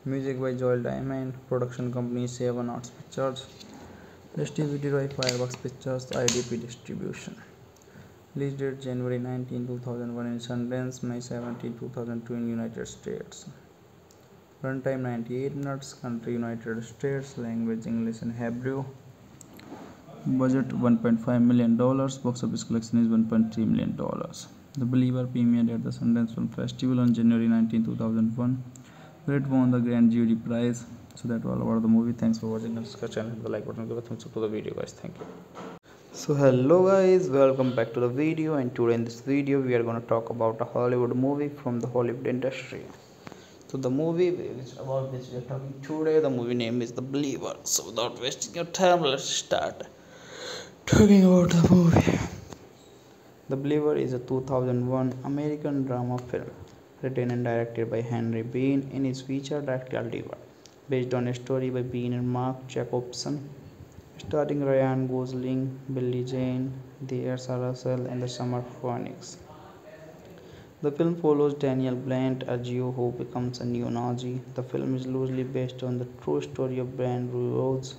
Music by Joel Diamond, production company Seven Arts Pictures, distributed by Fireworks Pictures, IDP Distribution. Release date January 19, 2001 in Sundance, May 17, 2002 in United States. Runtime 98 minutes, country United States, language English and Hebrew. Budget $1.5 million, box office collection is $1.3 million. The Believer premiered at the Sundance Film Festival on January 19, 2001, where it won the Grand Jury Prize. So that was all about the movie. Thanks for watching. Subscribe and hit the like button. Give a thumbs up to the video, guys. Thank you. So hello guys, welcome back to the video. And today in this video, we are going to talk about a Hollywood movie from the Hollywood industry. So the movie about which we are talking today, the movie name is The Believer. So without wasting your time, let's start talking about the movie. The Believer is a 2001 American drama film written and directed by Henry Bean, in his feature directorial debut, based on a story by Bean and Mark Jacobson, starring Ryan Gosling, Billy Zane, Theresa Russell, and the Summer Phoenix. The film follows Daniel Brandt, a Jew who becomes a neo-Nazi. The film is loosely based on the true story of Brandt Burros,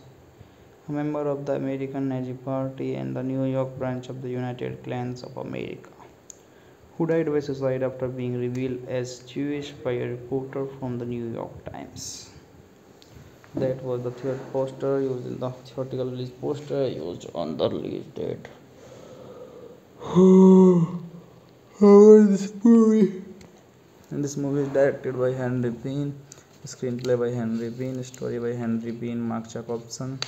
a member of the American Nazi Party and the New York branch of the United Clans of America, who died by suicide after being revealed as Jewish by a reporter from the New York Times. That was the third poster used in the theatrical release poster used on the release date. This movie is directed by Henry Bean, screenplay by Henry Bean, story by Henry Bean, Mark Jacobson,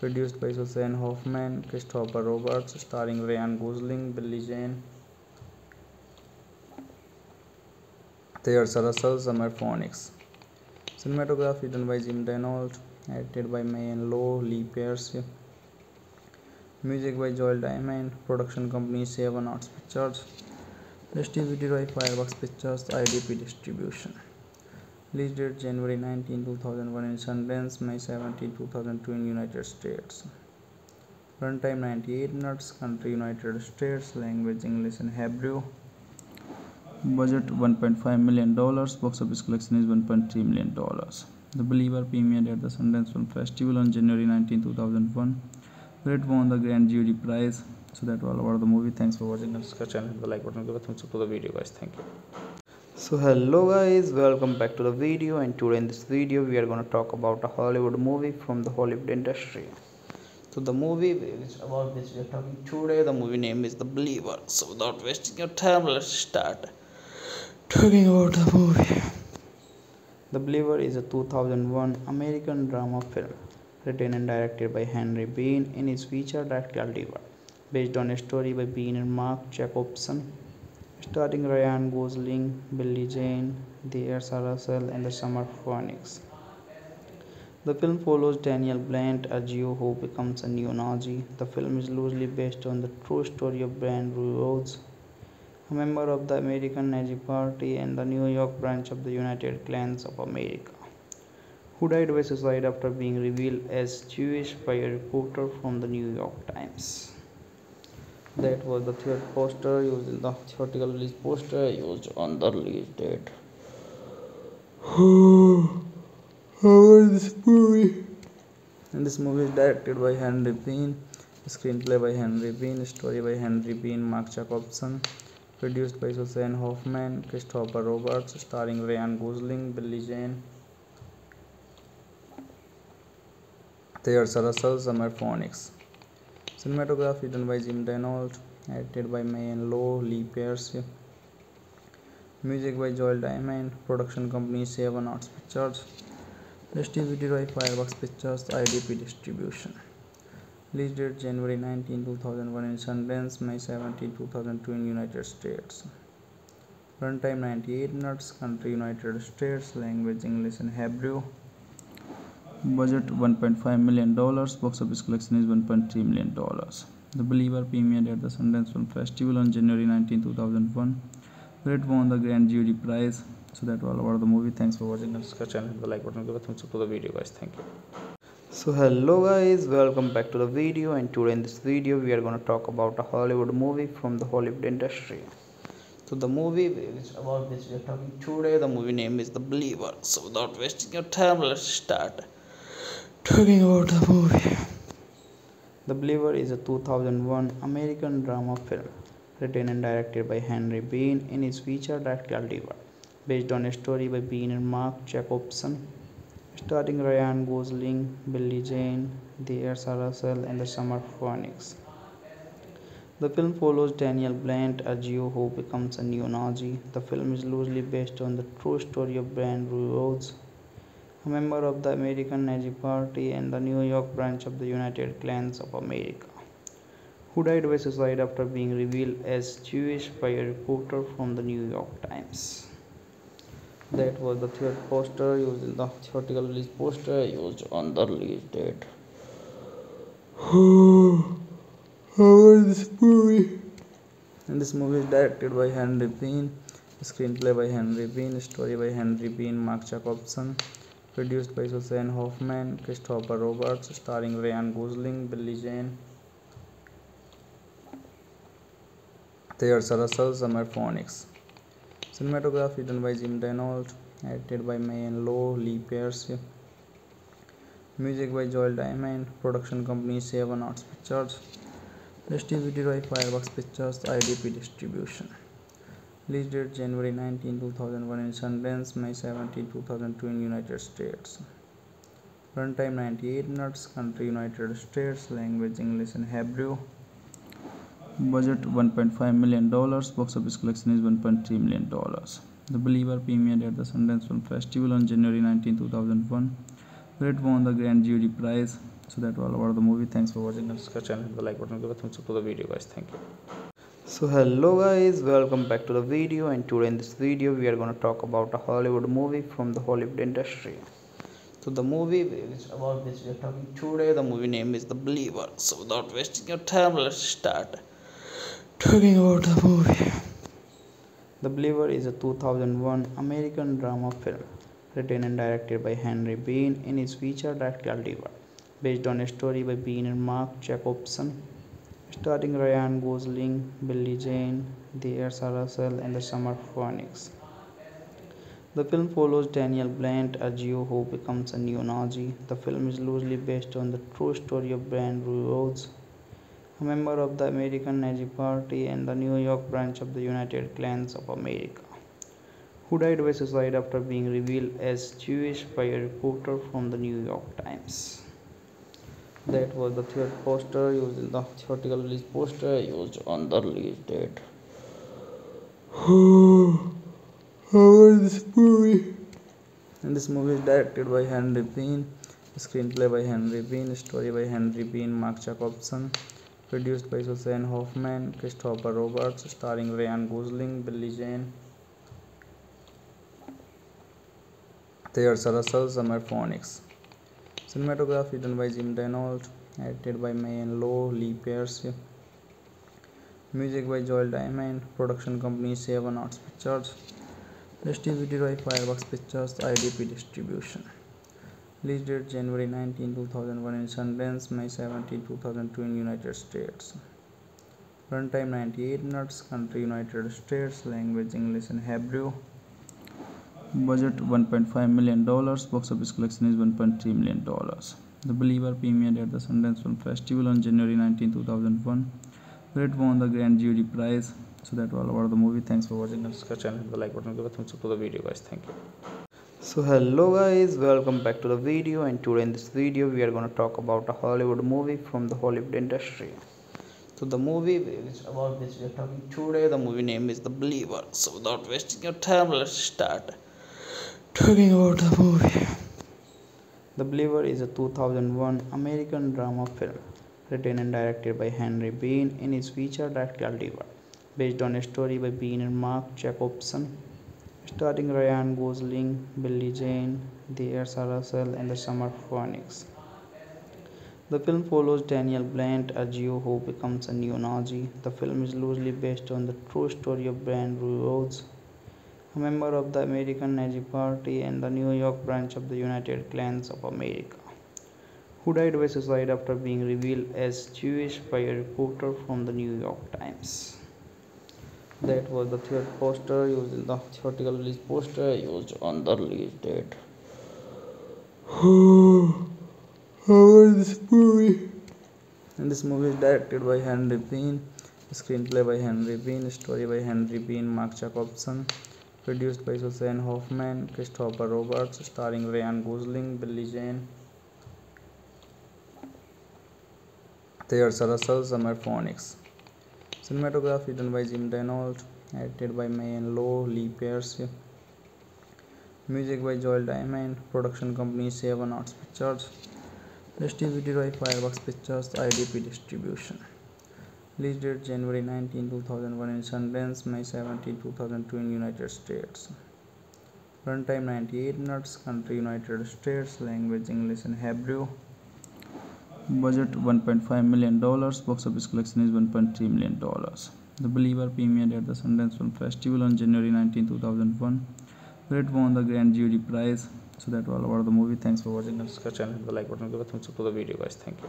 produced by Susan Hoffman, Christopher Roberts, starring Ryan Gosling, Billy Zane, Theresa Russell, Summer Phoenix. Cinematography done by Jim Denault, edited by Mayin Lo, Lee Pierce. Music by Joel Diamond, production company Seven Arts Pictures, distributed by Fireworks Pictures, IDP Distribution. Release date January 19, 2001 in Sundance, May 17, 2002 in United States. Runtime 98 minutes, country United States, language English and Hebrew. Budget $1.5 million. Box office collection is $1.3 million. The Believer premiered at the Sundance Film Festival on January 19, 2001, where it won the Grand Jury Prize. So that was all about the movie. Thanks for watching and subscribe and the like button. Give a thumbs up to the video, guys. Thank you. So hello guys, welcome back to the video. And today in this video, we are going to talk about a Hollywood movie from the Hollywood industry. So the movie about which we are talking today, the movie name is The Believer. So without wasting your time, let's start talking about the movie. The Believer is a 2001 American drama film written and directed by Henry Bean, in his feature directorial debut, based on a story by Bean and Mark Jacobson, starring Ryan Gosling, Billy Zane, Theresa Russell, and the Summer Phoenix. The film follows Daniel Brandt, a Jew who becomes a neo-Nazi. The film is loosely based on the true story of Brandt Burros, a member of the American Nazi Party and the New York branch of the United Clans of America, who died by suicide after being revealed as Jewish by a reporter from the New York Times. That was the third poster used in the theatrical release poster used on the release date. This movie is directed by Henry Bean, screenplay by Henry Bean, story by Henry Bean, Mark Jacobson, produced by Susan Hoffman, Christopher Roberts, starring Ryan Gosling, Billy Zane, Theresa Russell, Summer Phoenix. Cinematography done by Jim Denault, edited by Mayin Lo, Lee Pierce. Music by Joel Diamond, production company Seven Arts Pictures, distributed by Fireworks Pictures, IDP Distribution. Release date January 19, 2001 in Sundance, May 17, 2002 in United States. Runtime 98 minutes, country United States, language English and Hebrew. Budget $1.5 million. Box office collection is $1.3 million. The Believer premiered at the Sundance Film Festival on January 19, 2001, where it won the Grand Jury Prize. So that was all about the movie. Thanks for watching and subscribe and hit the like button. Give a thumbs up to the video, guys. Thank you. So hello guys, welcome back to the video. And today in this video, we are going to talk about a Hollywood movie from the Hollywood industry. So the movie about which we are talking today, the movie name is The Believer. So without wasting your time, let's start talking about the movie. The Believer is a 2001 American drama film written and directed by Henry Bean, in his feature directorial debut, based on a story by Bean and Mark Jacobson, starring Ryan Gosling, Billy Zane, Theresa Russell, and the Summer Phoenix. The film follows Daniel Brandt, a Jew who becomes a neo-Nazi. The film is loosely based on the true story of Brandt Burros, a member of the American Nazi Party and the New York branch of the United Clans of America, who died by suicide after being revealed as Jewish by a reporter from the New York Times. That was the third poster used in the theatrical release poster used on the release date. This movie is directed by Henry Bean, Screenplay by Henry Bean. Story by Henry Bean, Mark Jacobson. Produced by Susan Hoffman, Christopher Roberts. Starring Ryan Gosling, Billy Zane, Theresa Russell, Summer Phoenix. Cinematography done by Jim Denault. Edited by Mayin Lo, Lee Pierce. Music by Joel Diamond. Production company Seven Arts Pictures. Distributed by Fireworks Pictures, IDP Distribution. Release date January 19, 2001 in Sundance, May 17, 2002 in United States. Runtime 98 minutes. Country United States. Language English and Hebrew. Budget $1.5 million. Box office collection is $1.3 million. The Believer premiered at the Sundance Film Festival on January 19, 2001, where it won the Grand Jury Prize. So that was all about the movie. Thanks for watching. Subscribe and hit the like button. Give a thumbs up to the video, guys. Thank you. So hello guys, welcome back to the video, and today in this video we are going to talk about a Hollywood movie from the Hollywood industry. So the movie about which we are talking today, the movie name is The Believer. So without wasting your time, let's start talking about the movie. The Believer is a 2001 American drama film written and directed by Henry Bean in his feature directorial debut, based on a story by Bean and Mark Jacobson, starring Ryan Gosling, Billy Zane, Theresa Russell, and the Summer Phoenix. The film follows Daniel Brandt, a Jew who becomes a neo-Nazi. The film is loosely based on the true story of Brandt Burros, a member of the American Nazi Party and the New York branch of the United Clans of America, who died by suicide after being revealed as Jewish by a reporter from the New York Times. That was the third poster used in the theatrical release poster used on the release date. This movie is directed by Henry Bean. Screenplay by Henry Bean. Story by Henry Bean, Mark Jacobson. Produced by Susan Hoffman, Christopher Roberts. Starring Ryan Gosling, Billy Zane, Theresa Russell, Summer Phoenix. Cinematography done by Jim Denault. Edited by Mayin Lo, Lee Pierce. Music by Joel Diamond. Production company Seven Arts Pictures. Distributed by Fireworks Pictures, IDP Distribution. Release date January 19, 2001 in Sundance, May 17, 2002 in United States. Runtime 98 minutes. Country United States. Language English and Hebrew. Budget $1.5 million. Box office collection is $1.3 million. The Believer premiered at the Sundance Film Festival on January 19, 2001, where it won the Grand Jury Prize. So that was all about the movie. Thanks for watching. Subscribe and hit the like button. Give a thumbs up to the video, guys. Thank you. So hello guys, welcome back to the video, and today in this video we are going to talk about a Hollywood movie from the Hollywood industry. So the movie about which we are talking today, the movie name is The Believer. So without wasting your time, let's start talking about the movie. The Believer is a 2001 American drama film written and directed by Henry Bean in his feature directorial debut, based on a story by Bean and Mark Jacobson, starring Ryan Gosling, Billy Zane, Theresa Russell, and the Summer Phoenix. The film follows Daniel Brandt, a Jew who becomes a neo-Nazi. The film is loosely based on the true story of Brandt Burros, a member of the American Nazi Party and the New York branch of the United Clans of America, who died by suicide after being revealed as Jewish by a reporter from the New York Times. That was the third poster used in the theatrical release poster used on the release date. This movie is directed by Henry Bean. Screenplay by Henry Bean. Story by Henry Bean, Mark Jacobson. Produced by Susan Hoffman, Christopher Roberts. Starring Ryan Gosling, Billy Zane, Theresa Russell, Summer Phoenix. Cinematography done by Jim Denault. Edited by Mayin Lo, Lee Pierce. Music by Joel Diamond. Production company Seven Arts Pictures. Distributed by Fireworks Pictures, IDP Distribution. Release date January 19, 2001 in Sundance, May 17, 2002 in United States. Runtime 98 minutes. Country United States. Language English and Hebrew. Budget $1.5 million. Box office collection is $1.3 million. The Believer premiered at the Sundance Film Festival on January 19, 2001, where it won the Grand Jury Prize. So that was all about the movie. Thanks for watching. Subscribe channel, hit the like button, give a thumbs up to the video, guys. Thank you.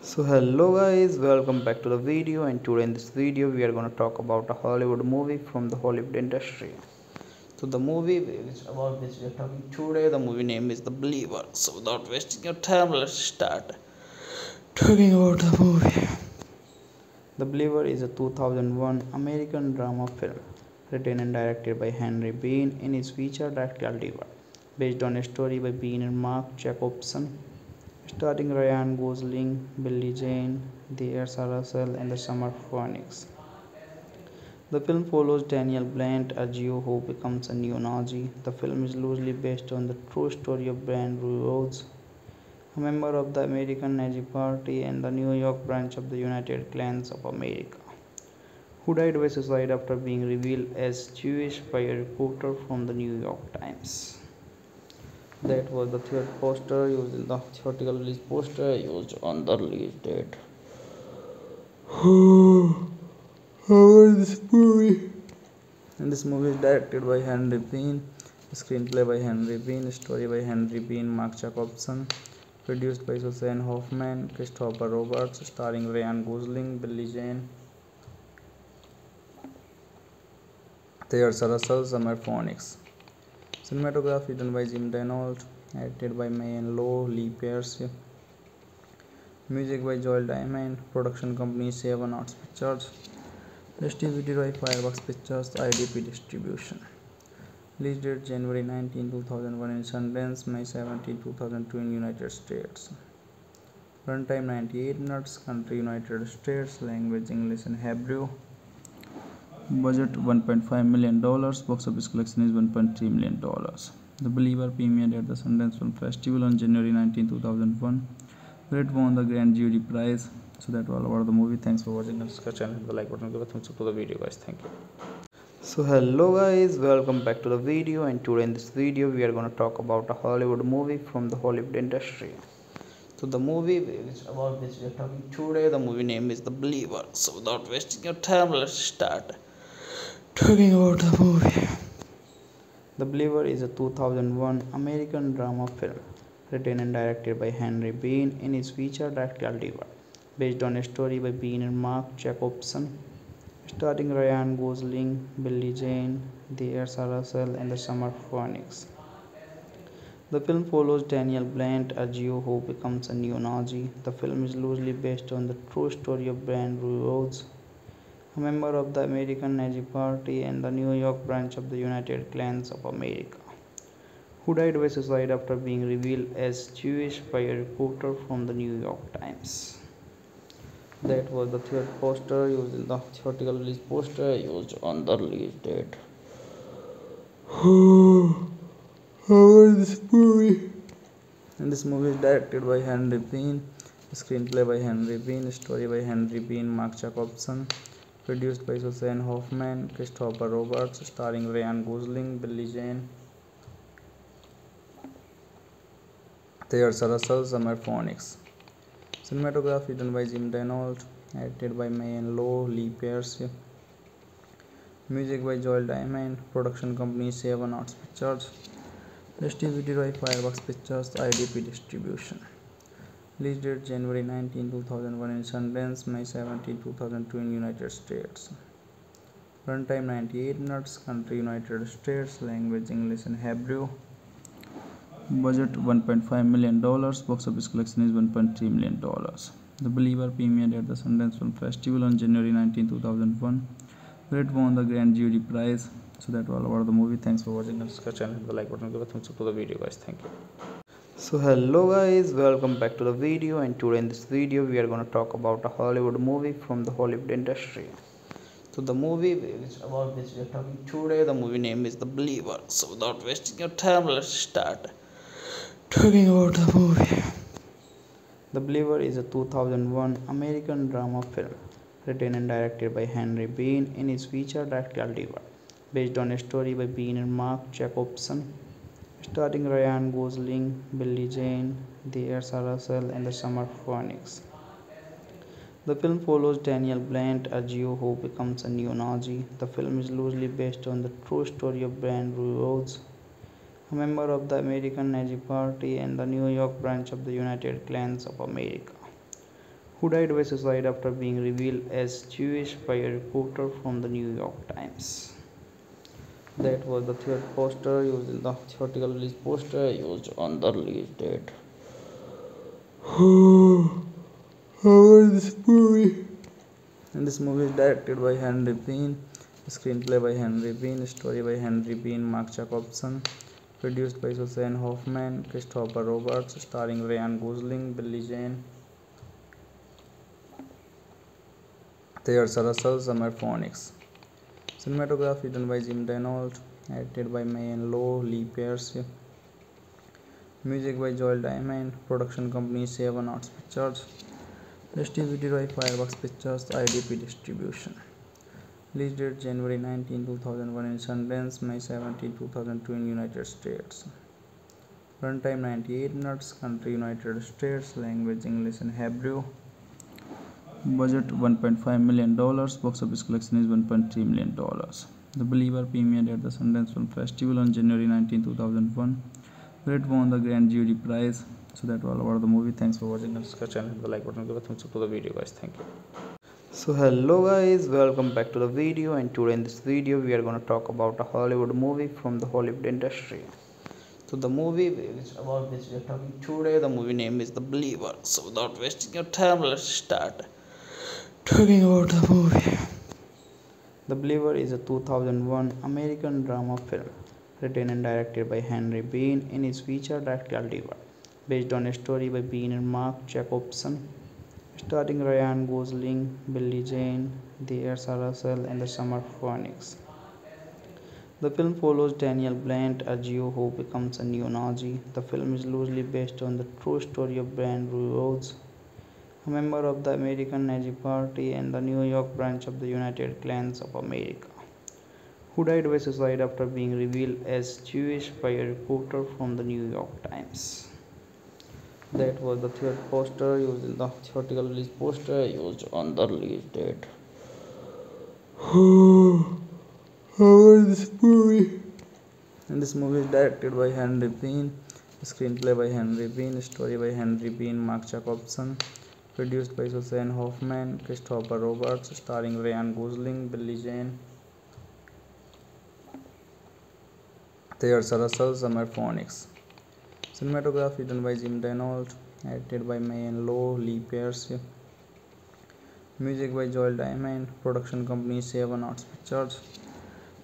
So hello guys, welcome back to the video, and today in this video we are going to talk about a Hollywood movie from the Hollywood industry. So the movie about which we are talking today, the movie name is The Believer. So without wasting your time, let's start talking about the movie. The Believer is a 2001 American drama film written and directed by Henry Bean in his feature directorial debut, based on a story by Bean and Mark Jacobson, starring Ryan Gosling, Billy Zane, Theresa Russell, and the Summer Phoenix. The film follows Daniel Brandt, a Jew who becomes a neo-Nazi. The film is loosely based on the true story of Brandt Burros, a member of the American Nazi Party and the New York branch of the United Clans of America, who died by suicide after being revealed as Jewish by a reporter from the New York Times. That was the third poster used in the theatrical release poster used on the release date. This movie is directed by Henry Bean, screenplay by Henry Bean, story by Henry Bean, Mark Jacobson, produced by Susan Hoffman, Christopher Roberts, starring Ryan Gosling, Billy Zane, Theresa Russell, Summer Phoenix. Cinematography done by Jim Denault, edited by Mayin Lo, Lee Pierce. Music by Joel Diamond, production company Seven Arts Pictures, distributed by Fireworks Pictures, IDP Distribution. Release date January 19, 2001 in Sundance, May 17, 2002 in United States. Runtime 98 minutes, country United States, language English and Hebrew. Budget $1.5 million. Box office collection is $1.3 million. The Believer premiered at the Sundance Film Festival on January 19, 2001, where it won the Grand Jury Prize. So that was all about the movie. Thanks for watching. Subscribe channel, hit the like button, give a thumbs up to the video, guys. Thank you. So hello guys, welcome back to the video, and today in this video we are going to talk about a Hollywood movie from the Hollywood industry. So the movie about which we are talking today, the movie name is The Believer. So without wasting your time, let's start talking about the movie. The Believer is a 2001 American drama film written and directed by Henry Bean in his feature directorial debut, based on a story by Bean and Mark Jacobson, starring Ryan Gosling, Billy Zane, Theresa Russell, and the Summer Phoenix. The film follows Daniel Brandt, a Jew who becomes a neo-Nazi. The film is loosely based on the true story of Brandt Burros, a member of the American Nazi Party and the New York branch of the United Clans of America, who died by suicide after being revealed as Jewish by a reporter from the New York Times. That was the third poster used in the theatrical release poster used on the release date. This movie is directed by Henry Bean, screenplay by Henry Bean, story by Henry Bean, Mark Jacobson, produced by Susan Hoffman, Christopher Roberts, starring Ryan Gosling, Billy Zane, Theresa Russell, Summer Phoenix. Cinematography done by Jim Denault, edited by Mayin Lo, Lee Pierce. Music by Joel Diamond, production company Seven Arts Pictures, distributed by Fireworks Pictures, IDP Distribution. Release date January 19, 2001 in Sundance, May 17, 2002 in United States. Runtime 98 minutes, country United States, language English and Hebrew. Budget $1.5 million. Box office collection is $1.3 million. The Believer premiered at the Sundance Film Festival on January 19, 2001, where it won the Grand Jury Prize. So that was all about the movie. Thanks for watching. Subscribe channel, hit the like button, give a thumbs up to the video, guys. Thank you. So hello guys, welcome back to the video, and today in this video we are going to talk about a Hollywood movie from the Hollywood industry. So the movie about which we are talking today, the movie name is The Believer. So without wasting your time, let's start talking about the movie. The Believer is a 2001 American drama film written and directed by Henry Bean in his feature directorial debut, based on a story by Bean and Mark Jacobson, starring Ryan Gosling, Billy Zane, Theresa Russell, and the Summer Phoenix. The film follows Daniel Brandt, a Jew who becomes a neo-Nazi. The film is loosely based on the true story of Brandt Burros, a member of the American Nazi Party and the New York branch of the United Clans of America, who died by suicide after being revealed as Jewish by a reporter from the New York Times. That was the third poster used in the theatrical release poster used on the release date. This movie is directed by Henry Bean, screenplay by Henry Bean, story by Henry Bean, Mark Jacobson, produced by Susan Hoffman, Christopher Roberts, starring Ryan Gosling, Billy Zane, Theresa Russell, Summer Phoenix. Cinematography done by Jim Denault, edited by Mayin Lo, Lee Pierce, music by Joel Diamond, production company Seven Arts Pictures, distributed by Fireworks Pictures, IDP Distribution. Release date January 19, 2001 in Sundance, May 17, 2002 in United States. Runtime 98 minutes, country United States, language English and Hebrew. Budget $1.5 million. Box office collection is $1.3 million. The Believer premiered at the Sundance Film Festival on January 19, 2001, where it won the Grand Jury Prize. So that was all about the movie. Thanks for watching. Subscribe channel, hit the like button, give a thumbs up to the video, guys. Thank you. So hello guys, welcome back to the video. And today in this video, we are going to talk about a Hollywood movie from the Hollywood industry. So the movie about which we are talking today, the movie name is The Believer. So without wasting your time, let's start talking about the movie. The Believer is a 2001 American drama film written and directed by Henry Bean in his feature directorial debut, based on a story by Bean and Mark Jacobson, starring Ryan Gosling, Billy Zane, Theresa Russell, and the Summer Phoenix. The film follows Daniel Brandt, a Jew who becomes a neo-Nazi. The film is loosely based on the true story of Brandt Burros, a member of the American Nazi Party and the New York branch of the United Clans of America, who died by suicide after being revealed as Jewish by a reporter from the New York Times. That was the third poster used in the theatrical release poster used on the release date. This movie is directed by Henry Bean, screenplay by Henry Bean, story by Henry Bean, Mark Jacobson, produced by Susan Hoffman, Christopher Roberts, starring Ryan Gosling, Billy Zane, Theresa Russell, Summer Phoenix. Cinematography done by Jim Denault, edited by Mayin Lo, Lee Pierce, music by Joel Diamond, production company Seven Arts Pictures,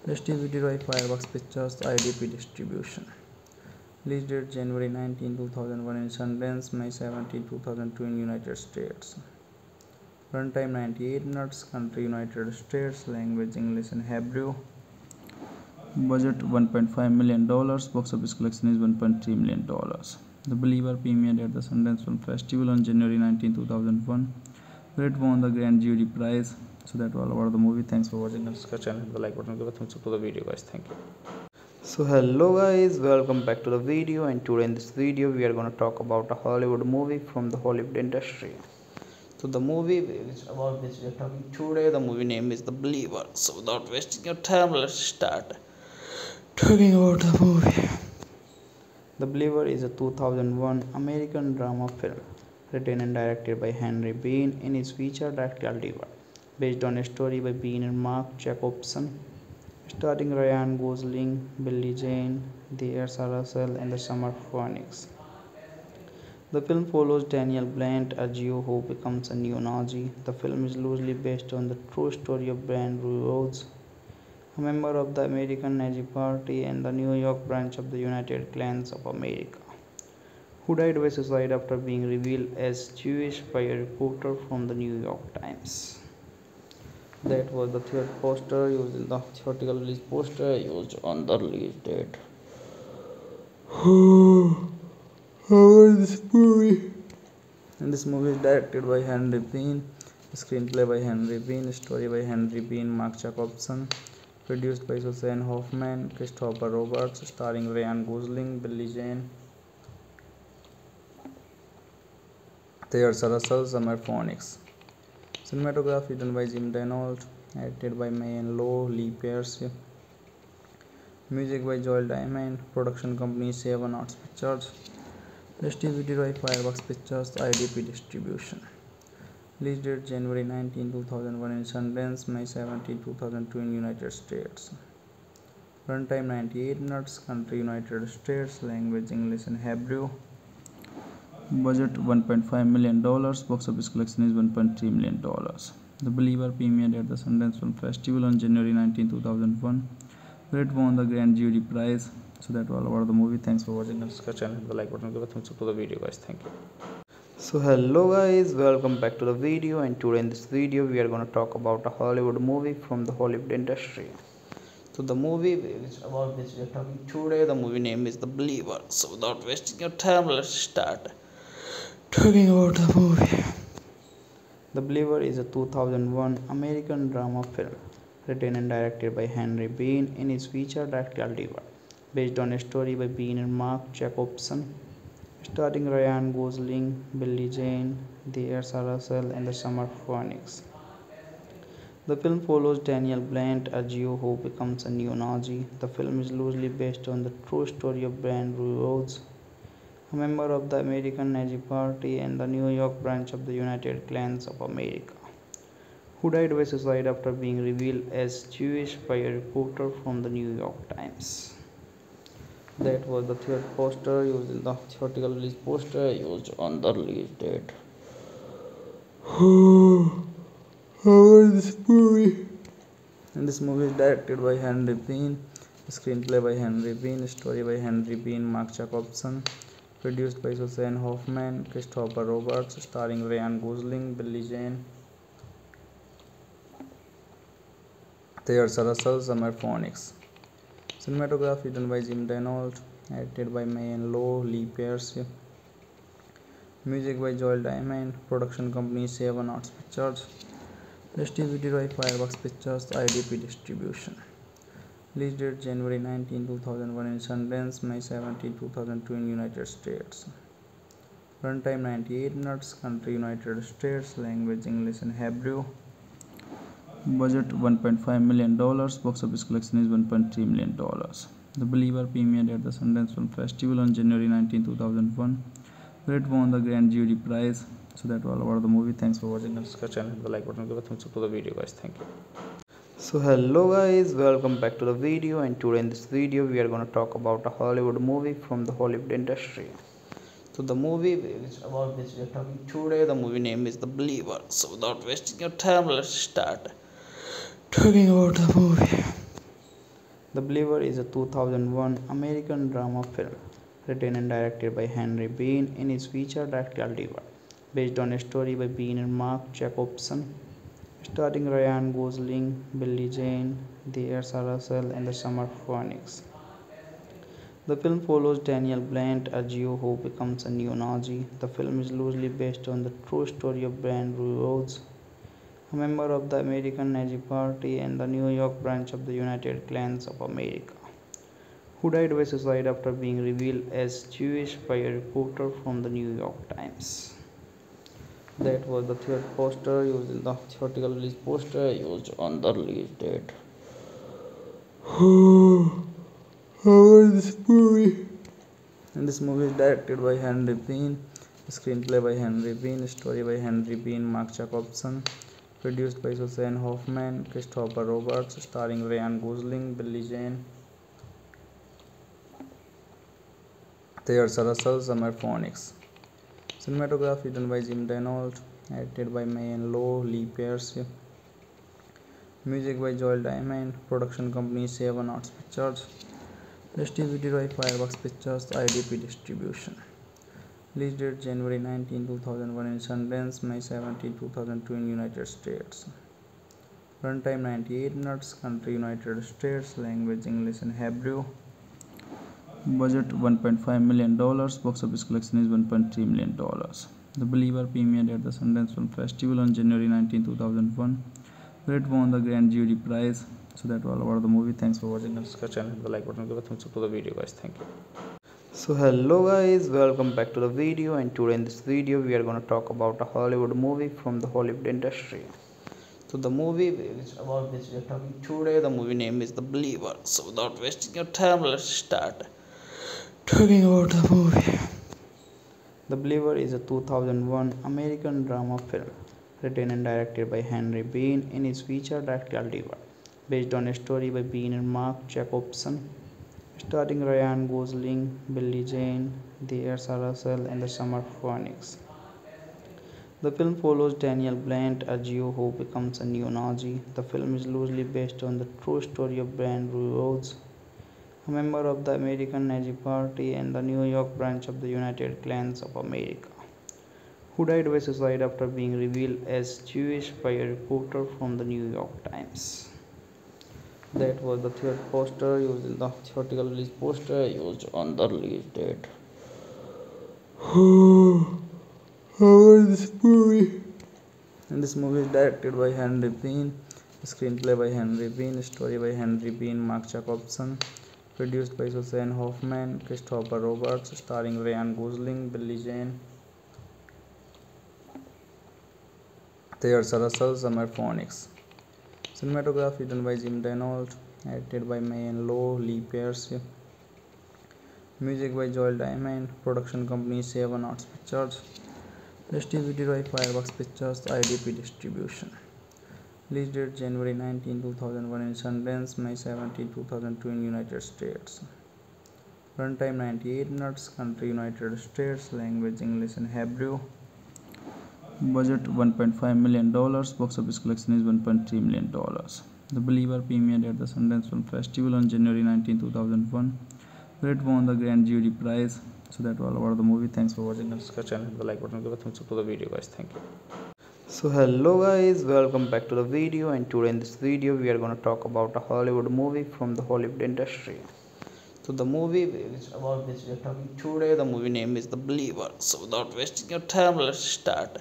distributed by Fireworks Pictures, IDP Distribution. Release date January 19, 2001 in Sundance, May 17, 2002 in United States. Runtime 98 minutes, country United States, language English and Hebrew. Budget $1.5 million. Box office collection is $1.3 million. The Believer premiered at the Sundance Film Festival on January 19, 2001, where it won the Grand Jury Prize. So that was all about the movie. Thanks for watching. Subscribe channel, hit the like button, give a thumbs up to the video, guys. Thank you. So hello guys, welcome back to the video. And today in this video, we are going to talk about a Hollywood movie from the Hollywood industry. So the movie about which we are talking today, the movie name is The Believer. So without wasting your time, let's start talking about the movie. The Believer is a 2001 American drama film written and directed by Henry Bean in his feature directorial debut, based on a story by Bean and Mark Jacobson, starring Ryan Gosling, Billy Zane, Theresa Russell, and the Summer Phoenix. The film follows Daniel Brandt, a Jew who becomes a neo-Nazi. The film is loosely based on the true story of Brandt Burros, a member of the American Nazi Party and the New York branch of the United Clans of America, who died by suicide after being revealed as Jewish by a reporter from the New York Times. That was the third poster used in the theatrical release poster used on the release date. This movie is directed by Henry Bean, screenplay by Henry Bean, story by Henry Bean, Mark Jacobson, produced by Susan Hoffman, Christopher Roberts, starring Ryan Gosling, Billy Zane, Theresa Russell, Summer Phoenix. Cinematography done by Jim Denault, edited by Mayin Lo, Lee Pierce. Music by Joel Diamond. Production company Seven Arts Pictures. Distributed by Fireworks Pictures, IDP Distribution. Release date January 19, 2001 in Sundance, May 17, 2002 in United States. Runtime 98 minutes. Country United States. Language English and Hebrew. Budget $1.5 million. Box office collection is $1.3 million. The Believer premiered at the Sundance Film Festival on January 19, 2001. Where it won the Grand Jury Prize. So that was all about the movie. Thanks for watching. Subscribe and hit the like button. Give a thumbs up to the video, guys. Thank you. So hello guys, welcome back to the video. And today in this video we are going to talk about a Hollywood movie from the Hollywood industry. So the movie about which we are talking today, the movie name is The Believer. So without wasting your time, let's start talking about the movie. The Believer is a 2001 American drama film written and directed by Henry Bean and is featured at Caldiva, based on a story by Bean and Mark Jacobson, starring Ryan Gosling, Billy Zane, Theresa Russell, and the Summer Phoenix. The film follows Daniel Brandt, a Jew who becomes a neo-Nazi. The film is loosely based on the true story of Brandt Burros, a member of the American Nazi Party and the New York branch of the United Clans of America, who died by suicide after being revealed as Jewish by a reporter from the New York Times. That was the third poster used in the theatrical release poster used on the release date. And this movie is directed by Henry Bean, screenplay by Henry Bean, story by Henry Bean, Mark Jacobson, produced by Susan Hoffman, Christopher Roberts, starring Ryan Gosling, Billy Zane, Theresa Russell, Summer Phoenix. Cinematography done by Jim Denault, edited by Mayin Lo, Lee Pierce. Music by Joel Diamond. Production company Seven Arts Pictures. Distributed by Fireworks Pictures, IDP Distribution. Release date January 19, 2001 in Sundance, May 17, 2002 in United States. Runtime 98 minutes. Country United States. Language English and Hebrew. Budget $1.5 million. Box office collection is $1.3 million. The Believer premiered at the Sundance Film Festival on January 19, 2001, where it won the Grand Jury Prize. So that was all about the movie. Thanks for watching. Subscribe and hit the like button. Give a thumbs up to the video, guys. Thank you. So hello guys, welcome back to the video. And today in this video we are going to talk about a Hollywood movie from the Hollywood industry. So the movie about which we are talking today, the movie name is The Believer. So without wasting your time, let's start talking about the movie. The Believer is a 2001 American drama film written and directed by Henry Bean and is featured at Caldiva, based on a story by Bean and Mark Jacobson, starring Ryan Gosling, Billy Zane, Theresa Russell, and the Summer Phoenix. The film follows Daniel Brandt, a Jew who becomes a neo-Nazi. The film is loosely based on the true story of Brandt Burros, a member of the American Nazi Party and the New York branch of the United Clans of America, who died by suicide after being revealed as Jewish by a reporter from the New York Times. That was the third poster used in the theatrical release poster used on the release date. And this movie is directed by Henry Bean, screenplay by Henry Bean, story by Henry Bean, Mark Jacobson, produced by Susan Hoffman, Christopher Roberts, starring Ryan Gosling, Billy Zane, Theresa Russell, Summer Phoenix. Cinematography done by Jim Denault, edited by Mayin Lo, Lee Pierce. Music by Joel Diamond. Production company Seven Arts Pictures. Distributed by Fireworks Pictures, IDP Distribution. Release date January 19, 2001 in Sundance, May 17, 2002 in United States. Runtime 98 minutes. Country United States. Language English and Hebrew. Budget $1.5 million. Box office collection is $1.3 million. The Believer premiered at the Sundance Film Festival on January 19, 2001, where it won the Grand Jury Prize. So that was all about the movie. Thanks for watching. Subscribe and hit the like button. Give a thumbs up to the video, guys. Thank you. So hello guys, welcome back to the video. And today in this video we are going to talk about a Hollywood movie from the Hollywood industry. So the movie about which we are talking today, the movie name is The Believer. So without wasting your time, let's start talking about the movie. The Believer is a 2001 American drama film written and directed by Henry Bean and is featured at Believer, based on a story by Bean and Mark Jacobson, starring Ryan Gosling, Billy Zane, Theresa Russell, and the Summer Phoenix. The film follows Daniel Brandt, a Jew who becomes a neo-Nazi. The film is loosely based on the true story of Brandt Burros, a member of the American Nazi Party and the New York branch of the United Clans of America, who died by suicide after being revealed as Jewish by a reporter from the New York Times. That was the third poster used in the theatrical release poster used on the release date. And this movie is directed by Henry Bean, screenplay by Henry Bean, story by Henry Bean, Mark Jacobson, produced by Susan Hoffman, Christopher Roberts, starring Ryan Gosling, Billy Zane, Theresa Russell, Summer Phoenix. Cinematography done by Jim Denault, edited by Mayin Lo, Lee Pierce, music by Joel Diamond, production company Seven Arts Pictures, distributed by Fireworks Pictures, IDP Distribution. Release date January 19, 2001 in Sundance, May 17, 2002 in United States. Runtime 98 minutes, country United States, language English and Hebrew. Budget $1.5 million. Box office collection is $1.3 million. The Believer premiered at the Sundance Film Festival on January 19, 2001, where it won the Grand Jury Prize. So that was all about the movie. Thanks for watching. Subscribe channel, hit the like button, give a thumbs up to the video, guys. Thank you. So hello guys, welcome back to the video. And today in this video we are going to talk about a Hollywood movie from the Hollywood industry. So the movie about which we are talking today, the movie name is The Believer. So without wasting your time, let's start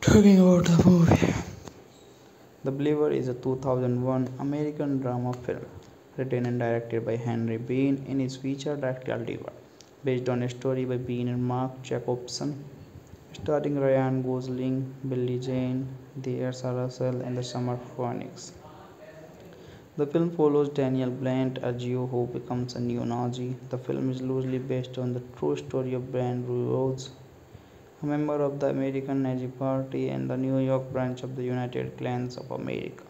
talking about the movie. The Believer is a 2001 American drama film written and directed by Henry Bean and is featured at Believer, based on a story by Bean and Mark Jacobson, starring Ryan Gosling, Billy Zane, Theresa Russell, and the Summer Phoenix. The film follows Daniel Brandt, a Jew who becomes a neo-Nazi. The film is loosely based on the true story of Brandt Burros, a member of the American Nazi Party and the New York branch of the United Clans of America,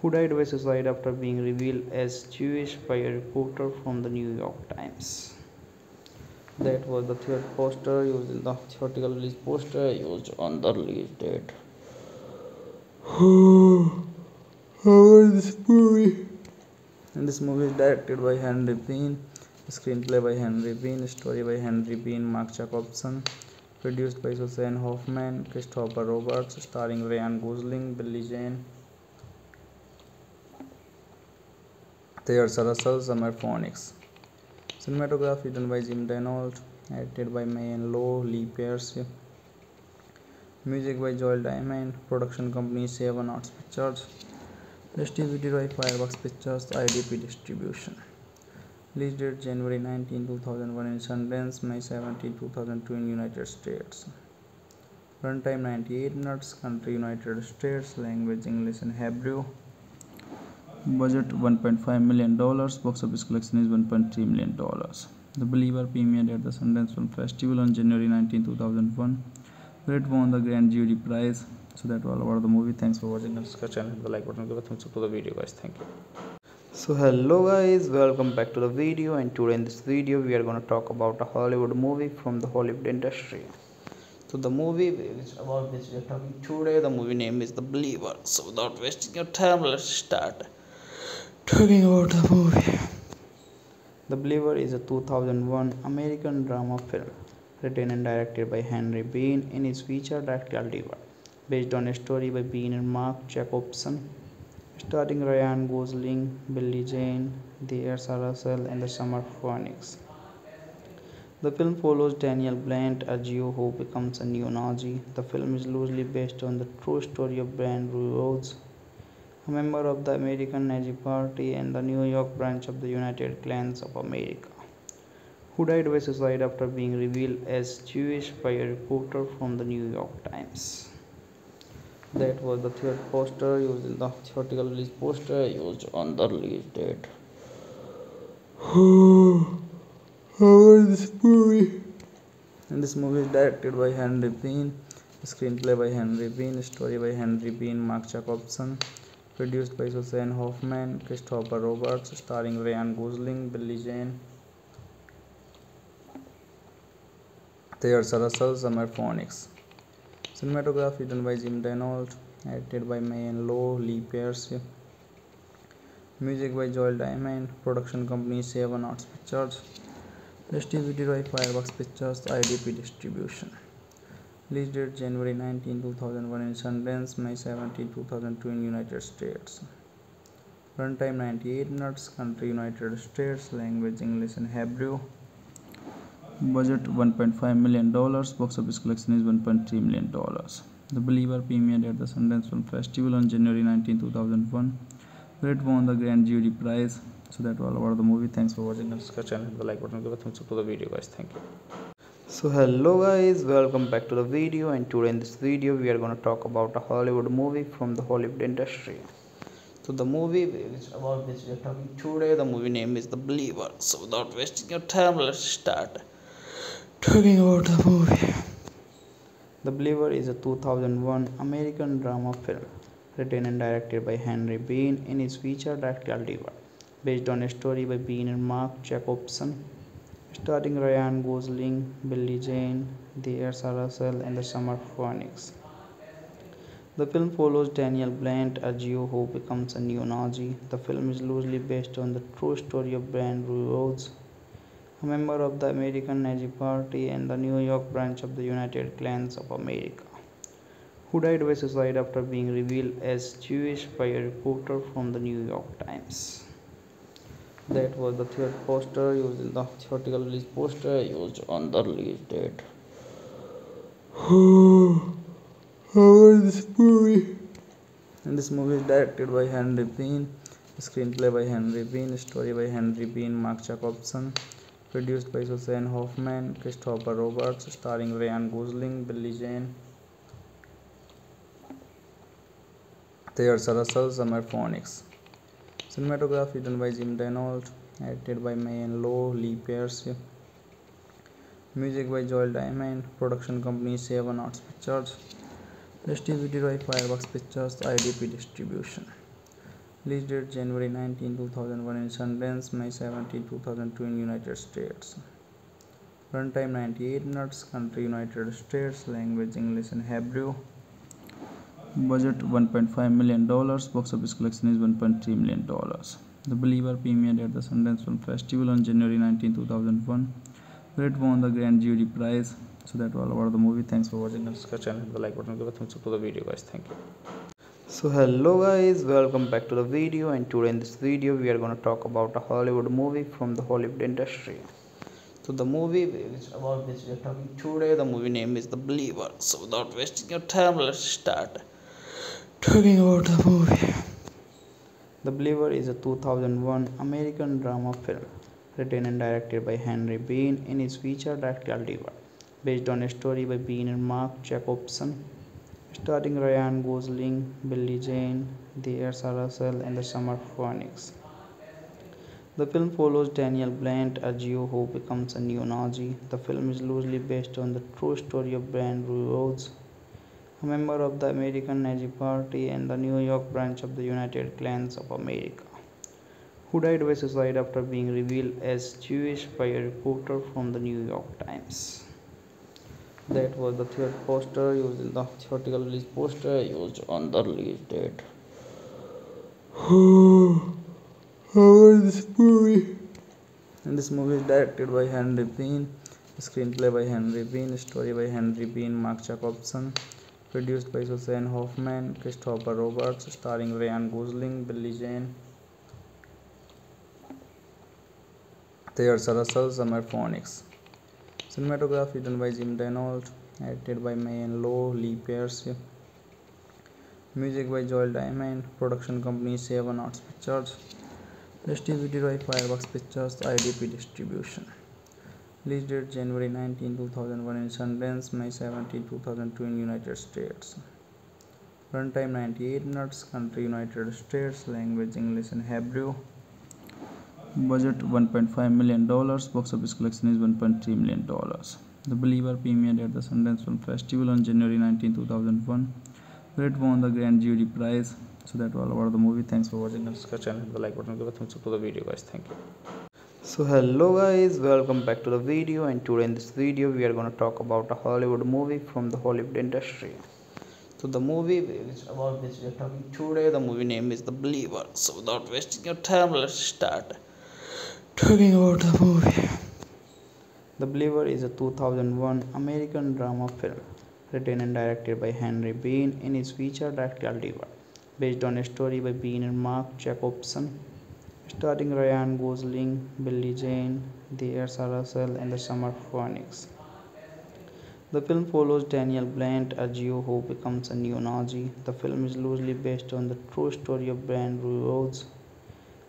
who died by suicide after being revealed as Jewish by a reporter from the New York Times. That was the third poster used in the theatrical release poster used on the release date. And this movie is directed by Henry Bean, screenplay by Henry Bean, story by Henry Bean, Mark Jacobson, produced by Susan Hoffman, Christopher Roberts, starring Ryan Gosling, Billy Zane, Theresa Russell, Summer Phoenix. Cinematography done by Jim Denault, edited by Mayin Lo, Lee Pierce, music by Joel Diamond, production company Seven Arts Pictures, distributed by Fireworks Pictures, IDP Distribution. Release date January 19, 2001 in Sundance, May 17, 2002 in United States. Runtime 98 minutes, country United States, language English and Hebrew. Budget $1.5 million. Box office collection is $1.3 million. The Believer premiered at the Sundance Film Festival on January 19, 2001, where it won the Grand Jury Prize. So that was all about the movie. Thanks for watching. Subscribe channel, hit the like button, give a thumbs up to the video, guys. Thank you. So hello guys, welcome back to the video. And today in this video we are going to talk about a Hollywood movie from the Hollywood industry. So the movie about which we are talking today, the movie name is The Believer. So without wasting your time, let's start talking about the movie. The Believer is a 2001 American drama film written and directed by Henry Bean and is featured at Believer, based on a story by Bean and Mark Jacobson, starring Ryan Gosling, Billy Zane, Theresa Russell, and the Summer Phoenix. The film follows Daniel Brandt, a Jew who becomes a neo-Nazi. The film is loosely based on the true story of Brandt Burros, a member of the American Nazi Party and the New York branch of the United Clans of America, who Who died by suicide after being revealed as Jewish by a reporter from the New York Times. That was the third poster used in the theatrical release poster used on the release date. And this movie is directed by Henry Bean, screenplay by Henry Bean, story by Henry Bean, Mark Jacobson, produced by Susan Hoffman, Christopher Roberts, starring Ryan Gosling, Billy Zane, Theresa Russell, Summer Phoenix. Cinematography done by Jim Denault, edited by Mayin Lo, Lee Pierce, music by Joel Diamond, production company Seven Arts Pictures, distributed by Fireworks Pictures, IDP Distribution. Release date January 19, 2001 in Sundance, May 17, 2002 in United States. Runtime 98 minutes, country United States, language English and Hebrew. Budget $1.5 million. Box office collection is $1.3 million. The Believer premiered at the Sundance Film Festival on January 19, 2001. Where it won the Grand Jury Prize. So that was all about the movie. Thanks for watching. Subscribe channel, hit the like button, give a thumbs up to the video, guys. Thank you. So hello guys, welcome back to the video. And today in this video, we are going to talk about a Hollywood movie from the Hollywood industry. So the movie about which we are talking today, the movie name is The Believer. So without wasting your time, let's start talking about the movie. The Believer is a 2001 American drama film written and directed by Henry Bean in his feature directorial debut, based on a story by Bean and Mark Jacobson, starring Ryan Gosling, Billy Zane, Theresa Russell, and the Summer Phoenix. The film follows Daniel Brandt, a Jew who becomes a neo-Nazi. The film is loosely based on the true story of Brandt Burros, a member of the American Nazi Party and the New York branch of the United Clans of America, who died by suicide after being revealed as Jewish by a reporter from the New York Times. That was the third poster used in the theatrical release poster used on the release date. And this movie is directed by Henry Bean, screenplay by Henry Bean, story by Henry Bean, Mark Jacobson, produced by Susan Hoffman, Christopher Roberts, starring Ryan Gosling, Billy Zane, Theresa Russell, Summer Phoenix. Cinematography done by Jim Denault, edited by Mayin Lo, Lee Pierce, music by Joel Diamond, production company Seven Arts Pictures, distributed by Fireworks Pictures, IDP Distribution. Release date January 19, 2001 in Sundance, May 17, 2002 in United States. Runtime 98 minutes, country United States, language English and Hebrew. Budget $1.5 million. Box office collection is $1.3 million. The Believer premiered at the Sundance Film Festival on January 19, 2001, where it won the Grand Jury Prize. So that was all about the movie. Thanks for watching. Subscribe channel, hit the like button, give a thumbs up to the video, guys. Thank you. So hello guys, welcome back to the video. And today in this video, we are going to talk about a Hollywood movie from the Hollywood industry. So the movie about which we are talking today, the movie name is The Believer. So without wasting your time, let's start talking about the movie. The Believer is a 2001 American drama film written and directed by Henry Bean in his feature directorial debut, based on a story by Bean and Mark Jacobson, starring Ryan Gosling, Billy Zane, Theresa Russell, and the Summer Phoenix. The film follows Daniel Brandt, a Jew who becomes a neo-Nazi. The film is loosely based on the true story of Brandt Burros, a member of the American Nazi Party and the New York branch of the United Clans of America, who died by suicide after being revealed as Jewish by a reporter from the New York Times. That was the third poster used in the theatrical release poster used on the release date. And this movie is directed by Henry Bean, screenplay by Henry Bean, story by Henry Bean, Mark Jacobson, produced by Susan Hoffman, Christopher Roberts, starring Ryan Gosling, Billy Zane, Theresa Russell, Summer Phoenix. Cinematography done by Jim Denault, edited by Mayin Lo, Lee Pierce, music by Joel Diamond, production company Seven Arts Pictures, distributed by Fireworks Pictures, IDP Distribution. Release date January 19, 2001 in Sundance, May 17, 2002 in United States. Runtime 98 minutes, country United States, language English and Hebrew. Budget $1.5 million, box office collection is $1.3 million. The Believer premiered at the Sundance Film Festival on January 19, 2001, where it won the Grand Jury Prize. So that was all about the movie. Thanks for watching. Subscribe channel, hit the like button, give a thumbs up to the video, guys. Thank you. So hello guys, welcome back to the video, and today in this video we are going to talk about a Hollywood movie from the Hollywood industry. So the movie about which we are talking today, the movie name is The Believer. So without wasting your time, let's start talking about the movie. The Believer is a 2001 American drama film written and directed by Henry Bean in his feature directorial debut, based on a story by Bean and Mark Jacobson, starring Ryan Gosling, Billy Zane, Theresa Russell, and the Summer Phoenix. The film follows Daniel Brandt, a Jew who becomes a neo-Nazi. The film is loosely based on the true story of Brandt Burros,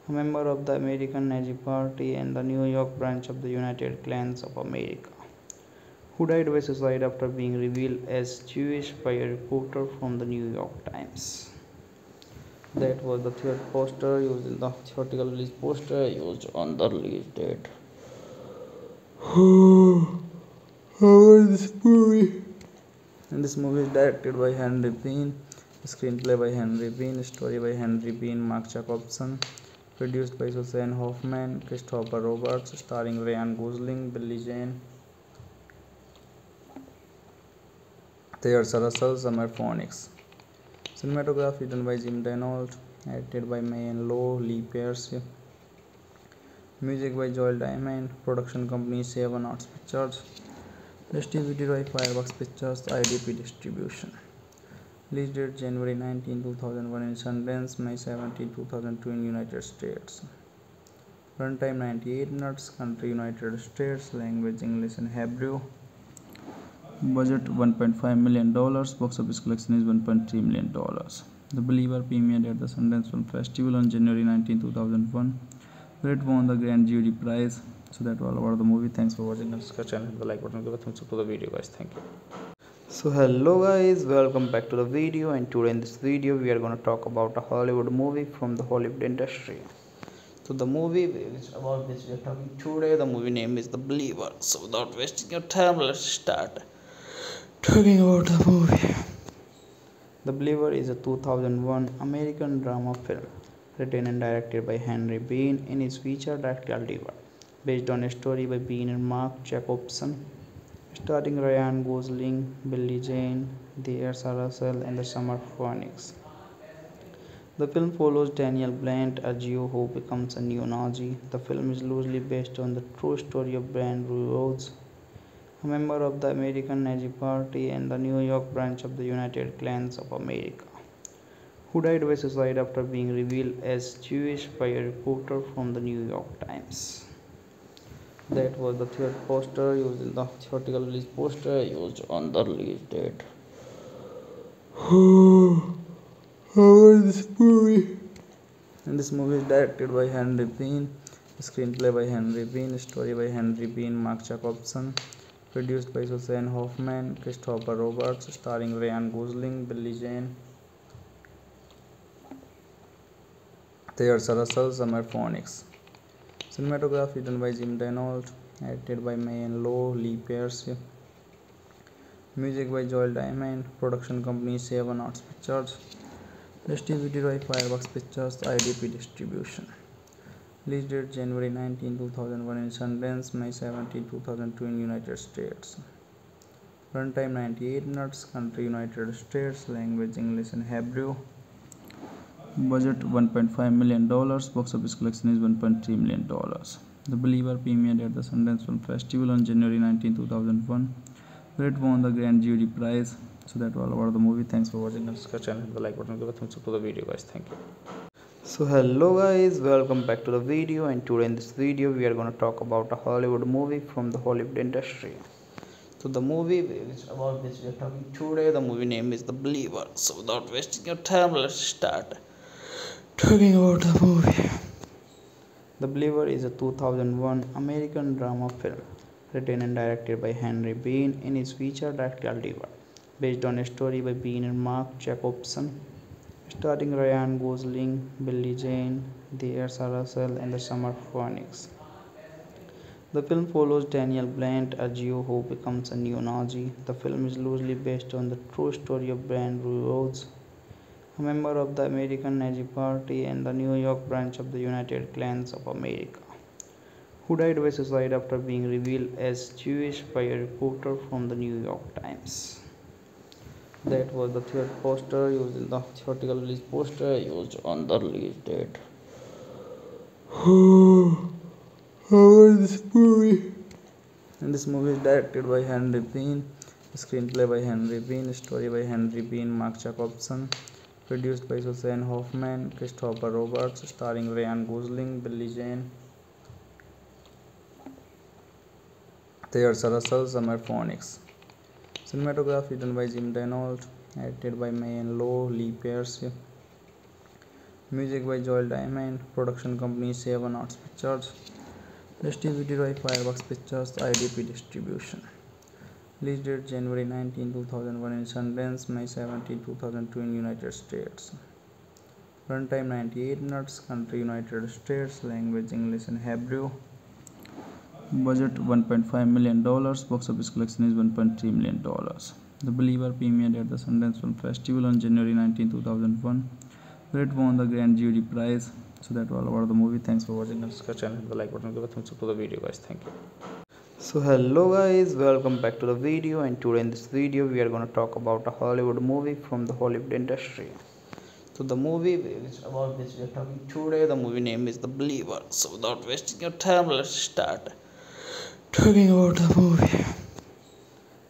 a member of the American Nazi Party and the New York branch of the United Clans of America, who died by suicide after being revealed as Jewish by a reporter from the New York Times. That was the third poster used in the theatrical release poster used on the release date. And this movie is directed by Henry Bean, screenplay by Henry Bean, story by Henry Bean, Mark Jacobson, produced by Susan Hoffman, Christopher Roberts, starring Ryan Gosling, Billy Zane, Theresa Russell, Summer Phoenix. Cinematography done by Jim Denault, edited by Mayin Lo, Lee Pierce, music by Joel Diamond, production company Seven Arts Pictures, distributed by Fireworks Pictures, IDP Distribution. Release date January 19, 2001 in Sundance, May 17, 2002 in United States. Runtime 98 minutes, country United States, language English and Hebrew. Budget $1.5 million, box office collection is $1.3 million. The Believer premiered at the Sundance Film Festival on January 19, 2001, where it won the Grand Jury Prize. So that was all about the movie. Thanks for watching. Subscribe channel, hit the like button, give a thumbs up to the video, guys. Thank you. So hello guys, welcome back to the video, and today in this video we are going to talk about a Hollywood movie from the Hollywood industry. So the movie about which we are talking today, the movie name is The Believer. So without wasting your time, let's start talking about the movie. The Believer is a 2001 American drama film written and directed by Henry Bean in his feature directorial debut, based on a story by Bean and Mark Jacobson, starring Ryan Gosling, Billy Zane, Theresa Russell, and the Summer Phoenix. The film follows Daniel Brandt, a Jew who becomes a neo-Nazi. The film is loosely based on the true story of Brandt Burros, a member of the American Nazi Party and the New York branch of the United Clans of America, who died by suicide after being revealed as Jewish by a reporter from the New York Times. That was the third poster used in the theatrical release poster used on the release date. And this movie is directed by Henry Bean, screenplay by Henry Bean, story by Henry Bean, Mark Jacobson, produced by Susan Hoffman, Christopher Roberts, starring Ryan Gosling, Billy Zane, Theresa Russell, Summer Phoenix. Cinematography done by Jim Denault, edited by Mayin Lo, Lee Pierce, music by Joel Diamond, production company Seven Arts Pictures, distributed by Fireworks Pictures, IDP Distribution. Release date January 19, 2001 in Sundance, May 17, 2002 in United States. Runtime 98 minutes, country United States, language English and Hebrew. Budget $1.5 million, box office collection is $1.3 million. The Believer premiered at the Sundance Film Festival on January 19, 2001, where it won the Grand Jury Prize. So that was all about the movie. Thanks for watching. Subscribe channel, hit the like button, give a thumbs up to the video, guys. Thank you. So hello guys, welcome back to the video, and today in this video we are going to talk about a Hollywood movie from the Hollywood industry. So the movie about which we are talking today, the movie name is The Believer. So without wasting your time, let's start talking about the movie. The Believer is a 2001 American drama film written and directed by Henry Bean, in his feature That Girl Diva, based on a story by Bean and Mark Jacobson, starring Ryan Gosling, Billy Zane, Theresa Russell, and the Summer Phoenix. The film follows Daniel Brandt, a Jew who becomes a neo-Nazi. The film is loosely based on the true story of Brandt Burros, a member of the American Nazi Party and the New York branch of the United Clans of America, who died by suicide after being revealed as Jewish by a reporter from the New York Times. That was the third poster used in the theatrical release poster used on the release date. This movie is directed by Henry Bean, screenplay by Henry Bean, story by Henry Bean, Mark Jacobson, produced by Susan Hoffman, Christopher Roberts, starring Ryan Gosling, Billy Zane, Theresa Russell, Summer Phoenix. Cinematography done by Jim Denault, edited by Mayin Lo, Lee Pierce, music by Joel Diamond, production company Seven Arts Pictures, distributed by Fireworks Pictures, IDP Distribution. Release date January 19, 2001 in Sundance, May 17, 2002 in United States. Runtime 98 minutes, country United States, language English and Hebrew. Budget $1.5 million, box office collection is $1.3 million. The Believer premiered at the Sundance Film Festival on January 19, 2001, where it won the Grand Jury Prize. So that was all about the movie. Thanks for watching and subscribe and the like button, give a thumbs up to the video, guys. Thank you. So hello guys, welcome back to the video, and today in this video we are going to talk about a Hollywood movie from the Hollywood industry. So the movie about which we are talking today, the movie name is The Believer. So without wasting your time, let's start talking about the movie.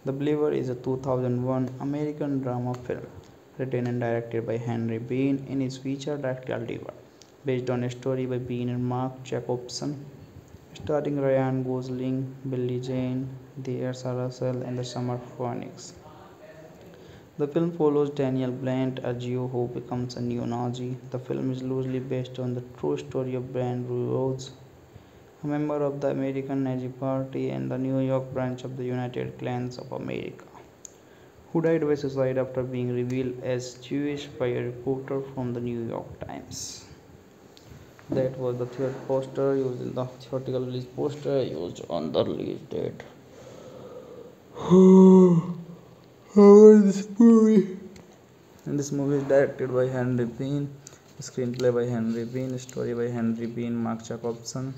The Believer is a 2001 American drama film written and directed by Henry Bean, in his feature That Girl Diva, based on a story by Bean and Mark Jacobson, starring Ryan Gosling, Billy Zane, Theresa Russell, and the Summer Phoenix. The film follows Daniel Brandt, a Jew who becomes a neo-Nazi. The film is loosely based on the true story of Brandt Burros, a member of the American Nazi Party and the New York branch of the United Clans of America, who died by suicide after being revealed as Jewish by a reporter from the New York Times. That was the third poster used in the theatrical release poster used on the release date. This movie is directed by Henry Bean, screenplay by Henry Bean, story by Henry Bean, Mark Jacobson,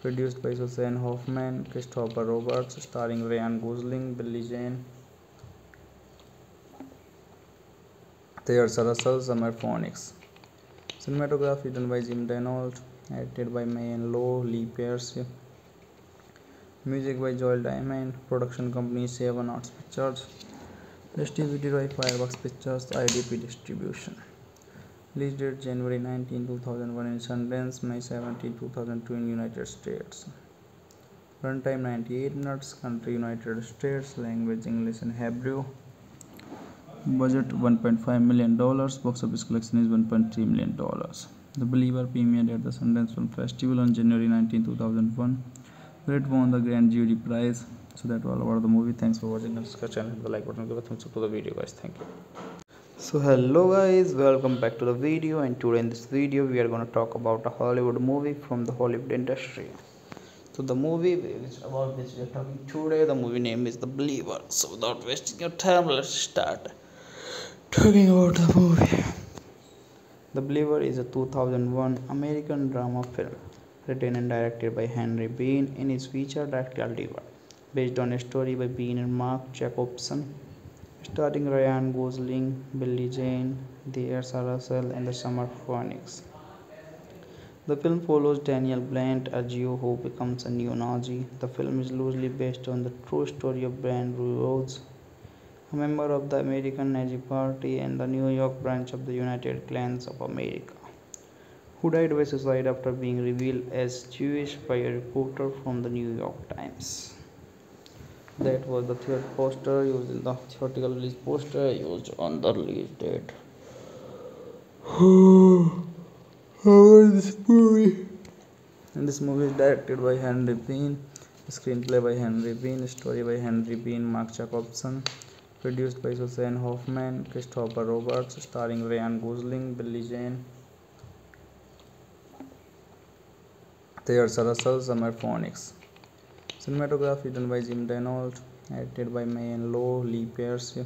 produced by Susan Hoffman, Christopher Roberts, starring Ryan Gosling, Billy Zane, Theresa Russell, Summer Phoenix. Cinematography done by Jim Denault, edited by Mayin Lo, Lee Pierce, music by Joel Diamond, production company Seven Arts Pictures, distributed by Fireworks Pictures, IDP Distribution. Release date January 19, 2001 in Sundance, May 17, 2002 in United States. Runtime 98 minutes, country United States, language English and Hebrew. Budget $1.5 million, box office collection is $1.3 million. The Believer premiered at the Sundance Film Festival on January 19, 2001, where it won the Grand Jury Prize. So that was all about the movie. Thanks for watching and subscribe and hit the like button, give a thumbs up to the video, guys. Thank you. So hello guys, welcome back to the video, and today in this video we are going to talk about a Hollywood movie from the Hollywood industry. So the movie about which we are talking today, the movie name is The Believer. So without wasting your time, let's start talking about the movie. The Believer is a 2001 American drama film written and directed by Henry Bean, in his feature That Girl Diva, based on a story by Bean and Mark Jacobson, starring Ryan Gosling, Billy Zane, Theresa Russell, and the Summer Phoenix. The film follows Daniel Brandt, a Jew who becomes a neo-Nazi. The film is loosely based on the true story of Brandt Burros, a member of the American Nazi Party and the New York branch of the United Clans of America, who died by suicide after being revealed as Jewish by a reporter from the New York Times. That was the third poster used in the theatrical release poster used on the release date. This movie is directed by Henry Bean, Screenplay by Henry Bean. Story by Henry Bean, Mark Jacobson. Produced by Susan Hoffman, Christopher Roberts. Starring Ryan Gosling, Billy Zane, Theresa Russell, Summer Phoenix. Cinematography done by Jim Denault. Edited by Mayin Lo, Lee Pierce.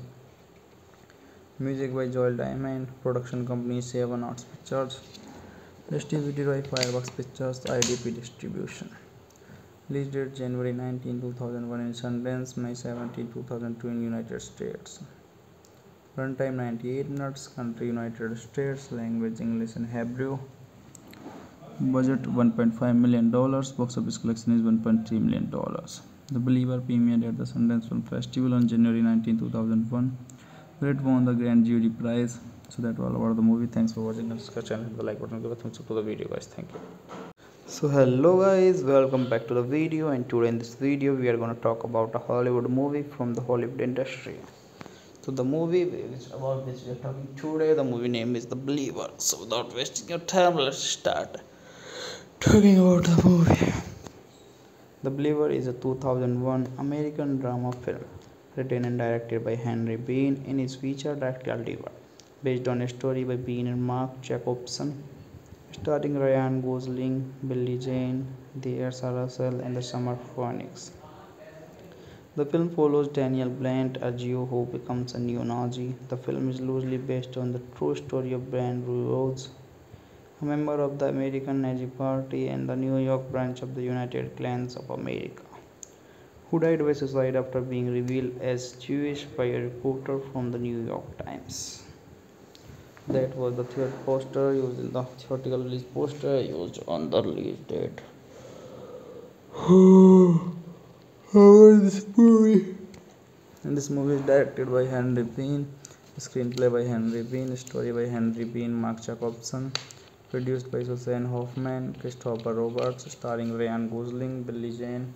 Music by Joel Diamond. Production company Seven Arts Pictures. Distributed by Fireworks Pictures, IDP Distribution. Release date January 19, 2001 in Sundance, May 17, 2002 in United States. Runtime 98 minutes. Country United States. Language English and Hebrew. Budget $1.5 million. Box office collection is $1.3 million. The Believer premiered at the Sundance Film Festival on January 19, 2001. Where it won the Grand Jury Prize. So that was all about the movie. Thanks for watching. Don't forget to channel the like button, give a thumbs up to the video, guys. Thank you. So hello guys, welcome back to the video, and today in this video we are going to talk about a Hollywood movie from the Hollywood industry. So the movie about which we are talking today, the movie name is The Believer. So without wasting your time, let's start talking about the movie. The Believer is a 2001 American drama film written and directed by Henry Bean in his feature director Oliver, based on a story by Bean and Mark Jacobson, starring Ryan Gosling, Billy Zane, Theresa Russell, and the Summer Phoenix. The film follows Daniel Brandt, a Jew who becomes a neo-Nazi. The film is loosely based on the true story of Brandt Burros, a member of the American Nazi Party and the New York branch of the United Clans of America, who died by suicide after being revealed as Jewish by a reporter from the New York Times. That was the third poster used in the theatrical release poster used on the release date. And this movie is directed by Henry Bean. Screenplay by Henry Bean. Story by Henry Bean, Mark Jacobson. Produced by Susan Hoffman, Christopher Roberts. Starring Ryan Gosling, Billy Zane,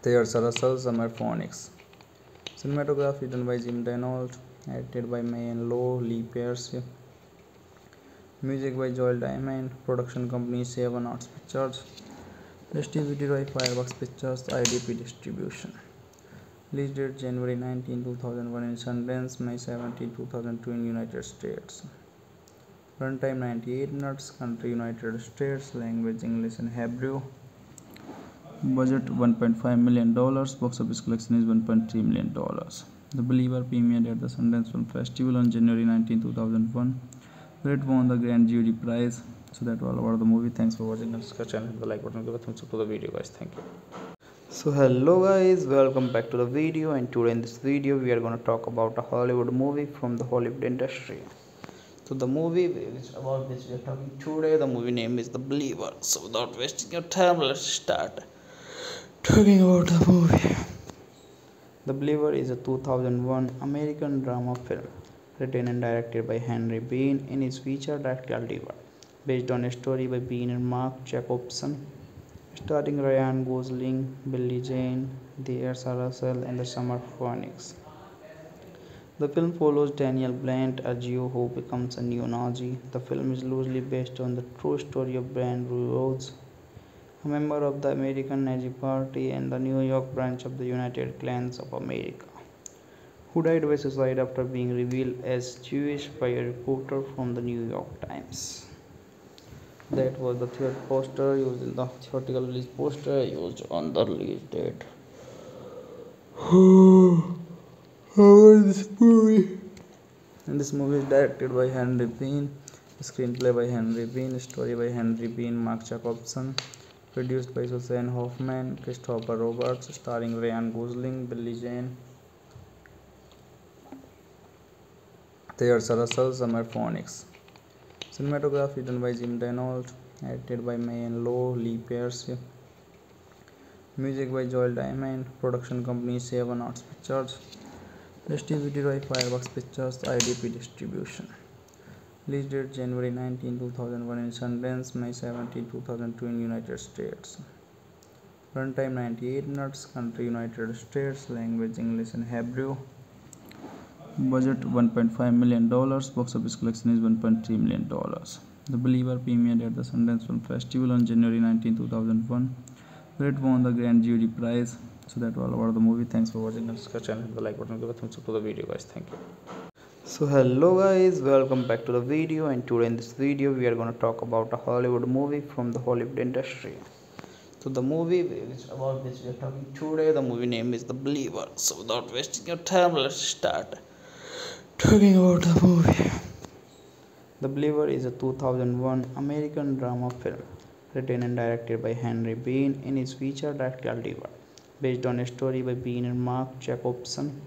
Theresa Russell, Summer Phoenix. Cinematography done by Jim Denault. Edited by Mayin Lo, Lee Pierce. Music by Joel Diamond. Production company Seven Arts Pictures. Distributed by Fireworks Pictures, IDP Distribution. Release date January 19, 2001 in Sundance, May 17, 2002 in United States. Runtime 98 minutes. Country United States. Language English and Hebrew. Budget $1.5 million. Box office collection is $1.3 million. The Believer premiered at the Sundance Film Festival on January 19, 2001, where it won the Grand Jury Prize. So that was all about the movie. Thanks for watching. Don't forget to channel the like button, give a thumbs up to the video, guys. Thank you. So hello guys, welcome back to the video, and today in this video we are going to talk about a Hollywood movie from the Hollywood industry. So the movie about which we are talking today, the movie name is The Believer. So without wasting your time, let's start talking about the movie. The Believer is a 2001 American drama film written and directed by Henry Bean in his feature director Oliver, based on a story by Bean and Mark Jacobson, starring Ryan Gosling, Billy Zane, Theresa Russell, and the Summer Phoenix. The film follows Daniel Brandt, a Jew who becomes a neo-Nazi. The film is loosely based on the true story of Brandt Burros, a member of the American Nazi Party and the New York branch of the United Clans of America, who died by suicide after being revealed as Jewish by a reporter from the New York Times. That was the third poster used in the theatrical release poster used on the release date. And this movie is directed by Henry Bean. Screenplay by Henry Bean. Story by Henry Bean, Mark Jacobson. Produced by Susan Hoffman, Christopher Roberts. Starring Ryan Gosling, Billy Zane, Theresa Russell, Summer Phoenix. Cinematography done by Jim Denault. Edited by Mayin Lo, Lee Pierce. Music by Joel Diamond. Production company Seven Arts Pictures. Distributed by Fireworks Pictures, IDP Distribution. Release date January 19, 2001 in Sundance, May 17, 2002 in United States. Runtime 98 minutes. Country United States. Language English and Hebrew. Budget $1.5 million. Box office collection is $1.3 million. The Believer premiered at the Sundance Film Festival on January 19, 2001, where it won the Grand Jury Prize. So that was all about the movie. Thanks for watching. Don't forget to hit the like button, give a thumbs up to the video, guys. Thank you. So hello guys, welcome back to the video, and today in this video we are going to talk about a Hollywood movie from the Hollywood industry. So the movie about which we are talking today, the movie name is The Believer. So without wasting your time, let's start talking about the movie. The Believer is a 2001 American drama film written and directed by Henry Bean in his feature directorial debut, based on a story by Bean and Mark Jacobson,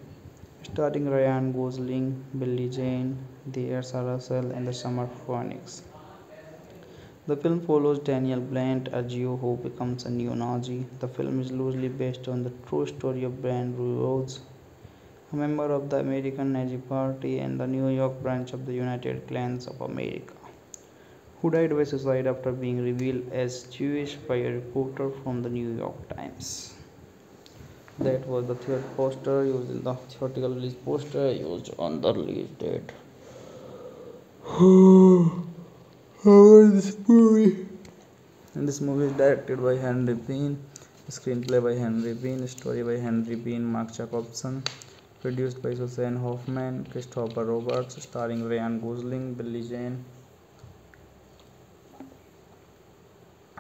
starring Ryan Gosling, Billy Zane, Theresa Russell, and the Summer Phoenix. The film follows Daniel Brandt, a Jew who becomes a neo-Nazi. The film is loosely based on the true story of Brandt Burros, a member of the American Nazi Party and the New York branch of the United Clans of America, who died by suicide after being revealed as Jewish by a reporter from the New York Times. That was the third poster used in the theatrical release poster used on the release date. How is this movie? And this movie is directed by Henry Bean, screenplay by Henry Bean, story by Henry Bean, Mark Jacobson. Produced by Susan Hoffman, Christopher Roberts, starring Ryan Gosling, Billy Zane,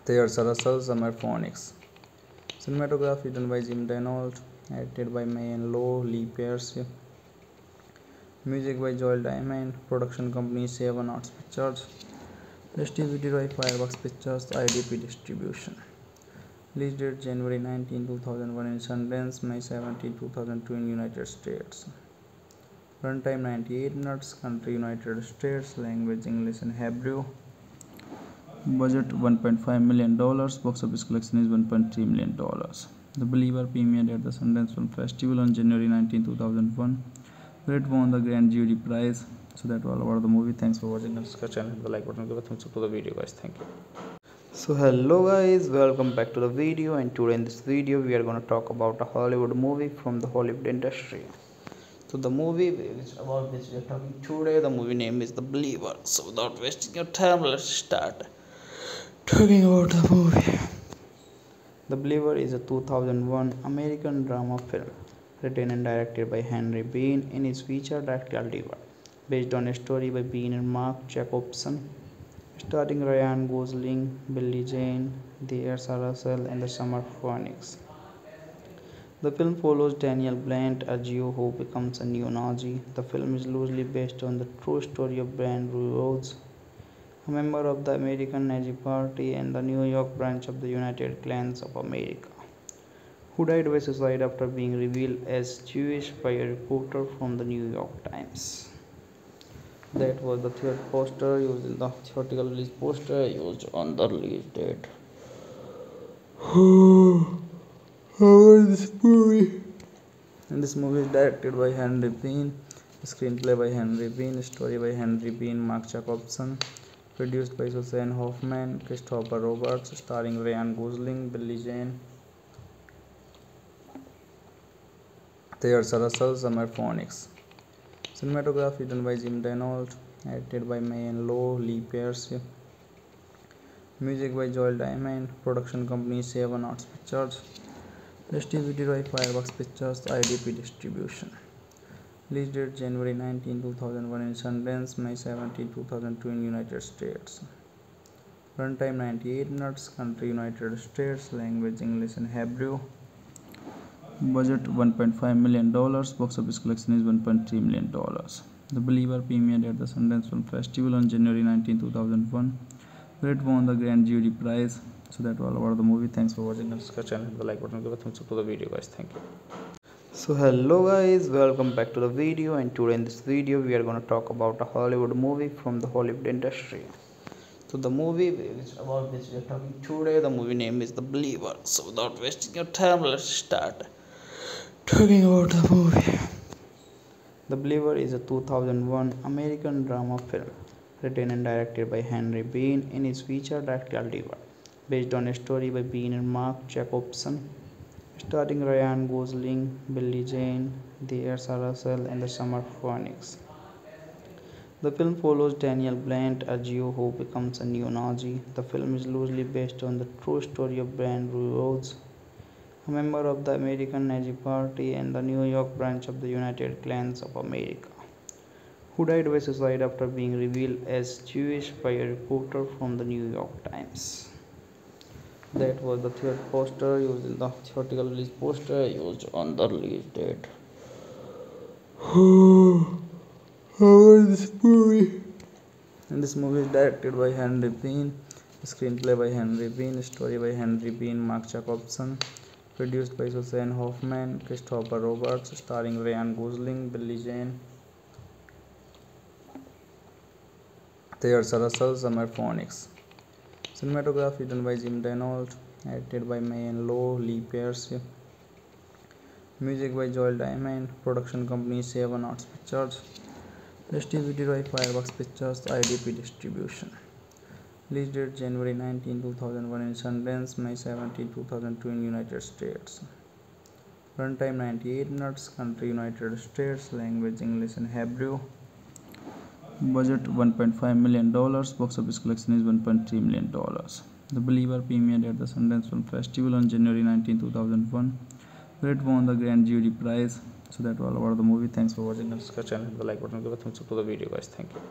Theresa Russell, Summer Phoenix. Cinematography done by Jim Denault, edited by Mayin Lo, Lee Pierce. Music by Joel Diamond, production company Seven Arts Pictures, distributed by Fireworks Pictures, IDP Distribution. Release date January 19, 2001 in Sundance, May 17, 2002 in United States. Runtime 98 minutes, country United States, language English and Hebrew. Budget $1.5 million, box office collection is $1.3 million. The Believer premiered at the Sundance Film Festival on January 19, 2001, where it won the Grand Jury Prize. So that was all about the movie. Thanks for watching. Don't forget to hit the like button, give a thumbs up to the video, guys. Thank you. So hello guys, welcome back to the video, and today in this video we are going to talk about a Hollywood movie from the Hollywood industry. So the movie about which we are talking today, the movie name is The Believer. So without wasting your time, let's start talking about the movie. The Believer is a 2001 American drama film written and directed by Henry Bean in his feature directorial debut, based on a story by Bean and Mark Jacobson, starring Ryan Gosling, Billy Zane, Theresa Russell, and the Summer Phoenix. The film follows Daniel Brandt, a Jew who becomes a neo-Nazi. The film is loosely based on the true story of Brandt Burros, a member of the American Nazi Party and the New York branch of the United Clans of America, who died by suicide after being revealed as Jewish by a reporter from the New York Times. That was the third poster used in the theatrical release poster used on the release date. How is this movie? And this movie is directed by Henry Bean, screenplay by Henry Bean, story by Henry Bean, Mark Jacobson, produced by Susan Hoffman, Christopher Roberts, starring Ryan Gosling, Billy Zane, Theresa Russell, Summer Phoenix. Cinematography done by Jim Denault, edited by Mayin Lo, Lee Pierce. Music by Joel Diamond, production company Seven Arts Pictures, distributed by Fireworks Pictures, IDP Distribution. Release date January 19, 2001 in Sundance, May 17, 2002 in United States. Runtime 98 minutes, country United States, language English and Hebrew. Budget $1.5 million, box office collection is $1.3 million. The Believer premiered at the Sundance Film Festival on January 19, 2001, where it won the Grand Jury Prize. So that was all about the movie. Thanks for watching. Don't forget to hit the like button, give a thumbs up to the video, guys. Thank you. So hello guys, welcome back to the video, and today in this video we are going to talk about a Hollywood movie from the Hollywood industry. So the movie about which we are talking today, the movie name is The Believer. So without wasting your time, let's start talking about the movie. The Believer is a 2001 American drama film written and directed by Henry Bean in his feature directorial debut, based on a story by Bean and Mark Jacobson, starring Ryan Gosling, Billy Zane, Theresa Russell, and the Summer Phoenix. The film follows Daniel Brandt, a Jew who becomes a neo-Nazi. The film is loosely based on the true story of Brandt Burros, a member of the American Nazi Party and the New York branch of the United Clans of America, who died by suicide after being revealed as Jewish by a reporter from the New York Times. That was the third poster used in the theatrical release poster used on the release date. This movie is directed by Henry Bean, screenplay by Henry Bean, story by Henry Bean, Mark Jacobson, produced by Susan Hoffman, Christopher Roberts, starring Ryan Gosling, Billy Zane, Theresa Russell, Summer Phoenix. Cinematography done by Jim Denault, edited by Mayin Lo, Lee Pierce. Music by Joel Diamond, production company Seven Arts Pictures, distributed by Fireworks Pictures, IDP Distribution. Release date January 19, 2001 in Sundance, May 17, 2002 in United States. Runtime 98 minutes, country United States, language English and Hebrew. Budget $1.5 million. Box office collection is $1.3 million. The Believer premiered at the Sundance Film Festival on January 19, 2001, where it won the Grand Jury Prize. So that was all about the movie. Thanks for watching and subscribe and the like button. Give a thumbs up to the video, guys. Thank you.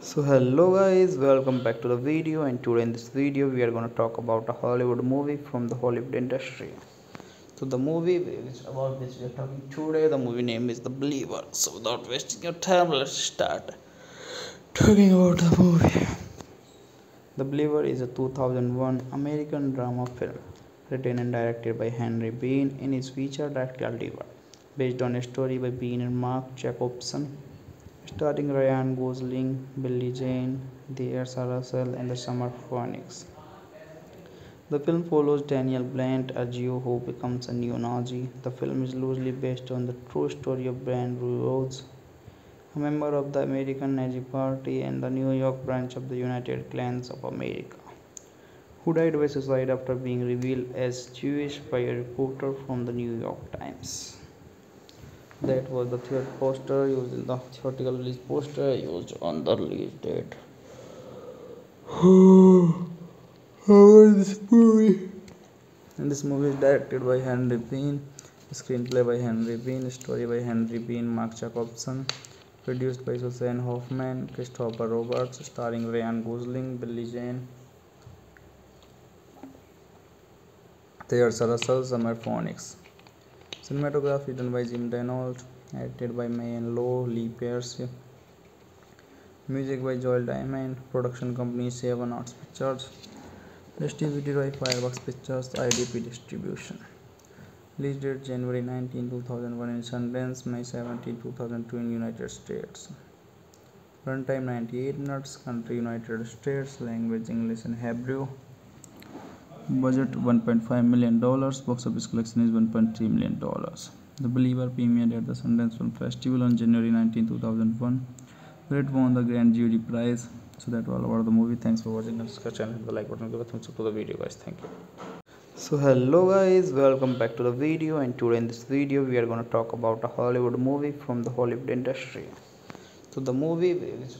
So hello guys, welcome back to the video. And today in this video, we are going to talk about a Hollywood movie from the Hollywood industry. So the movie about which we are talking today, the movie name is The Believer. So without wasting your time, let's start talking about the movie. The Believer is a 2001 American drama film written and directed by Henry Bean in his feature directorial debut, based on a story by Bean and Mark Jacobson, starring Ryan Gosling, Billy Zane, Theresa Russell, and the Summer Phoenix. The film follows Daniel Brandt, a Jew who becomes a neo-Nazi. The film is loosely based on the true story of Brandt Burros, a member of the American Nazi Party and the New York branch of the United Clans of America, who died by suicide after being revealed as Jewish by a reporter from the New York Times. That was the third poster used in the theatrical release poster used on the release date. And this movie is directed by Henry Bean, screenplay by Henry Bean, story by Henry Bean, Mark Jacobson, produced by Susan Hoffman, Christopher Roberts, starring Ryan Gosling, Billy Zane, Theresa Russell, Summer Phoenix. Cinematography done by Jim Denault, edited by Mayin Lo, Lee Pierce. Music by Joel Diamond, production company Seven Arts Pictures, distributed by Fireworks Pictures, IDP Distribution. Release date January 19, 2001 in Sundance, May 17, 2002 in United States. Runtime 98 minutes, country United States, language English and Hebrew. Budget $1.5 million. Box office collection is $1.3 million. The Believer premiered at the Sundance Film Festival on January 19, 2001, where it won the Grand Jury Prize. So that was all about the movie. Thanks for watching and subscribe and hit the like button. Give a thumbs up to the video, guys. Thank you. So hello guys, welcome back to the video. And today in this video, we are going to talk about a Hollywood movie from the Hollywood industry. So the movie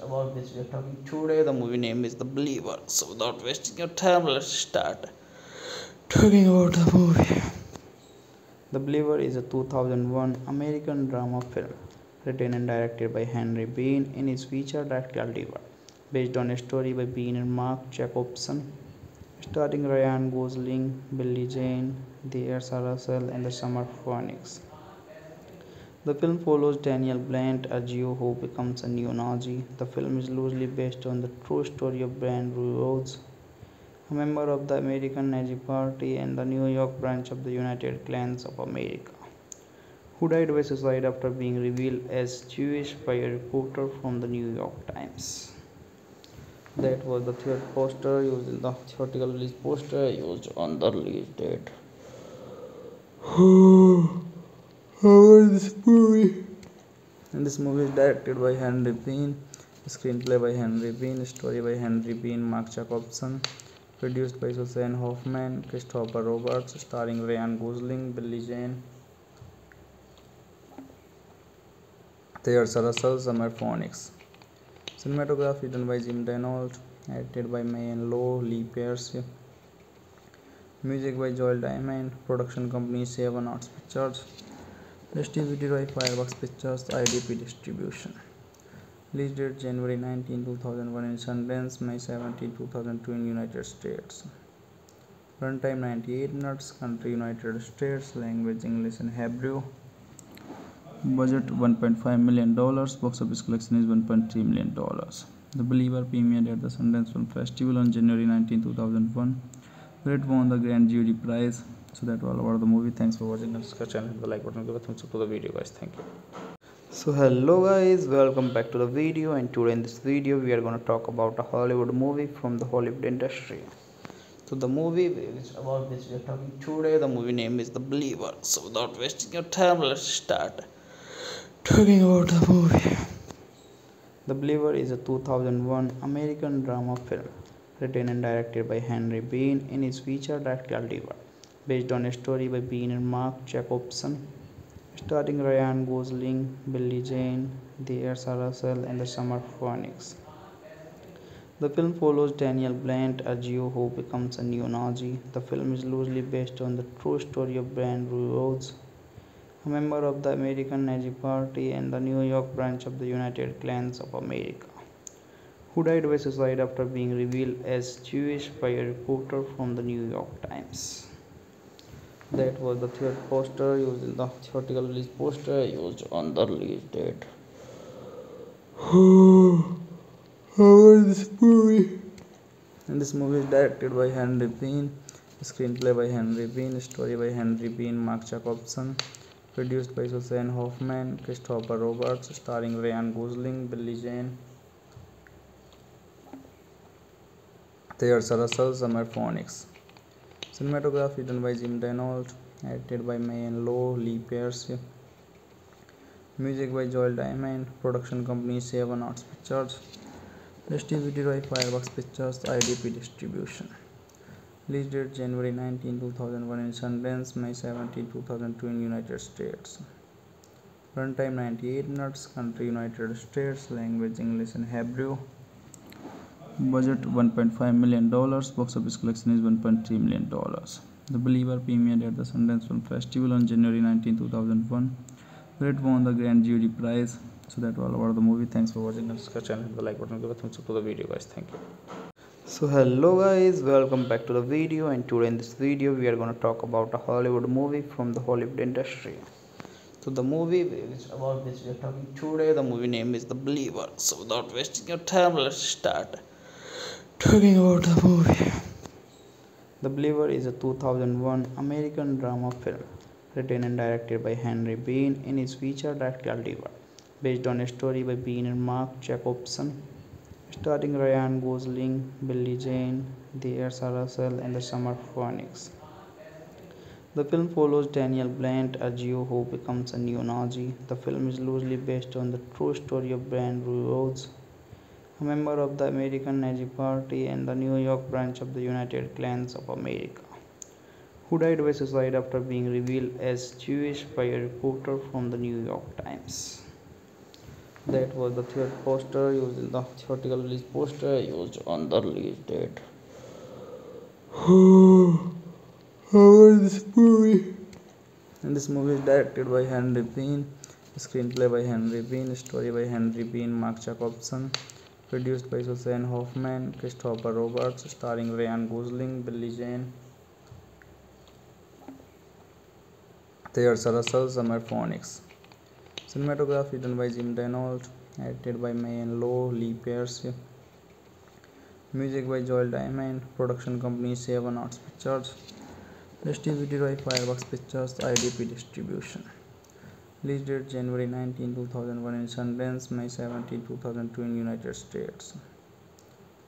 about which we are talking today, the movie name is The Believer. So without wasting your time, let's start talking about the movie. The Believer is a 2001 American drama film written and directed by Henry Bean in his feature directorial debut, based on a story by Bean and Mark Jacobson, starring Ryan Gosling, Billy Zane, Theresa Russell, and the Summer Phoenix. The film follows Daniel Brandt, a Jew who becomes a neo-Nazi. The film is loosely based on the true story of Brandt Burros, a member of the American Nazi Party and the New York branch of the United Clans of America, who died by suicide after being revealed as Jewish by a reporter from the New York Times. That was the third poster used in the theatrical release poster used on the release date. And this movie is directed by Henry Bean, screenplay by Henry Bean, story by Henry Bean, Mark Jacobson, produced by Susan Hoffman, Christopher Roberts, starring Ryan Gosling, Billy Zane, Theresa Russell, Summer Phoenix. Cinematography done by Jim Denault, edited by Mayin Lo, Lee Pierce. Music by Joel Diamond, production company Seven Arts Pictures, distributed by Fireworks Pictures, IDP Distribution. Release date January 19, 2001 in Sundance, May 17, 2002 in United States. Runtime 98 minutes, country United States, language English and Hebrew. Budget $1.5 million, box office collection is $1.3 million. The Believer premiered at the Sundance Film Festival on January 19, 2001. It won the grand jury prize. So that was all about the movie. Thanks for watching and subscribe and hit the like button, give a thumbs up to the video, guys. Thank you. So hello guys, welcome back to the video, and today in this video we are going to talk about a Hollywood movie from the Hollywood industry. So the movie about which we are talking today, the movie name is The Believer. So without wasting your time, let's start talking about the movie. The Believer is a 2001 American drama film, written and directed by Henry Bean in his feature directorial debut, based on a story by Bean and Mark Jacobson, starring Ryan Gosling, Billy Zane, Theresa Russell, and the Summer Phoenix. The film follows Daniel Brandt, a Jew who becomes a neo-Nazi. The film is loosely based on the true story of Brandt Burros, a member of the American Nazi Party and the New York branch of the United Clans of America, who died by suicide after being revealed as Jewish by a reporter from the New York Times. That was the third poster used in the theatrical release poster used on the release date. And this movie is directed by Henry Bean, screenplay by Henry Bean, story by Henry Bean, Mark Jacobson, produced by Susan Hoffman, Christopher Roberts, starring Ryan Gosling, Billy Zane, Theresa Russell, Summer Phoenix. Cinematography done by Jim Denault, edited by Mayin Lo, Lee Pierce. Music by Joel Diamond, production company Seven Arts Pictures, distributed by Fireworks Pictures, IDP Distribution. Release date January 19, 2001 in Sundance, May 17, 2002 in United States. Runtime 98 minutes, country United States, language English and Hebrew. Budget $1.5 million, box office collection is $1.3 million. The Believer premiered at the Sundance Film Festival on January 19, 2001. It won the grand jury prize. So that was all about the movie. Thanks for watching and subscribe and hit the like button, give a thumbs up to the video, guys. Thank you. So hello guys, welcome back to the video, and today in this video we are going to talk about a Hollywood movie from the Hollywood industry. So the movie about which we are talking today, the movie name is The Believer. So without wasting your time, let's start talking about the movie. The Believer is a 2001 American drama film, written and directed by Henry Bean in his feature directorial debut, based on a story by Bean and Mark Jacobson, starring Ryan Gosling, Billy Zane, Theresa Russell, and the Summer Phoenix. The film follows Daniel Brandt, a Jew who becomes a neo-Nazi. The film is loosely based on the true story of Brandt Burros, a member of the American Nazi Party and the New York branch of the United Clans of America, who died by suicide after being revealed as Jewish by a reporter from the New York Times. That was the third poster used in the theatrical release poster used on the release date. And this movie is directed by Henry Bean, screenplay by Henry Bean, story by Henry Bean, Mark Jacobson, produced by Susan Hoffman, Christopher Roberts, starring Ryan Gosling, Billy Zane, Theresa Russell, Summer Phoenix. Cinematography done by Jim Denault, edited by Mayin Lo, Lee Pierce. Music by Joel Diamond, production company Seven Arts Pictures, distributed by Fireworks Pictures, IDP Distribution. Release date January 19, 2001 in Sundance, May 17, 2002 in United States.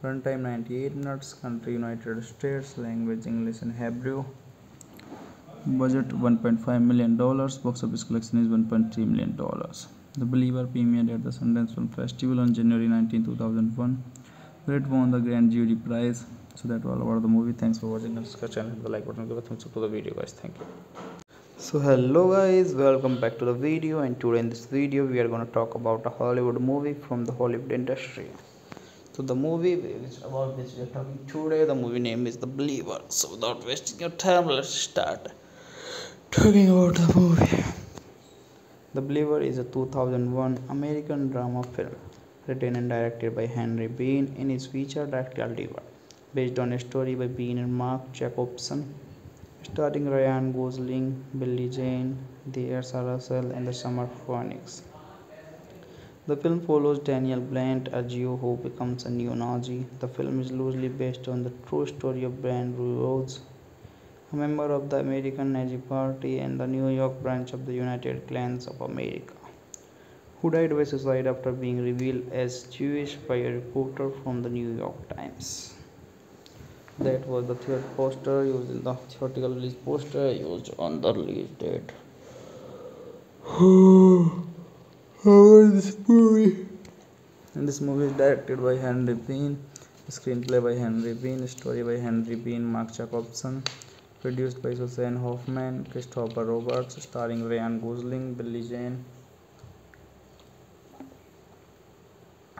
Runtime 98 minutes, country United States, language English and Hebrew. Budget $1.5 million, box office collection is $1.3 million. The Believer premiered at the Sundance Film Festival on January 19, 2001. It won the grand jury prize. So that was all about the movie. Thanks for watching and subscribe and hit the like button, give a thumbs up to the video, guys. Thank you. So hello guys, welcome back to the video. And today in this video we are going to talk about a Hollywood movie from the Hollywood industry. So the movie about which we are talking today, the movie name is The Believer. So without wasting your time, let's start talking about the movie. The Believer is a 2001 American drama film written and directed by Henry Bean in his feature directorial debut, based on a story by Bean and Mark Jacobson, starring Ryan Gosling, Billy Zane, Theresa Russell, and the Summer Phoenix. The film follows Daniel Brandt, a Jew who becomes a neo-Nazi. The film is loosely based on the true story of Brandt Burros, a member of the American Nazi Party and the New York branch of the United Clans of America, who died by suicide after being revealed as Jewish by a reporter from the New York Times. That was the third poster used in the theatrical release poster used on the release date. This movie is directed by Henry Bean, screenplay by Henry Bean, story by Henry Bean, Mark Jacobson, produced by Susan Hoffman, Christopher Roberts, starring Ryan Gosling, Billy Zane,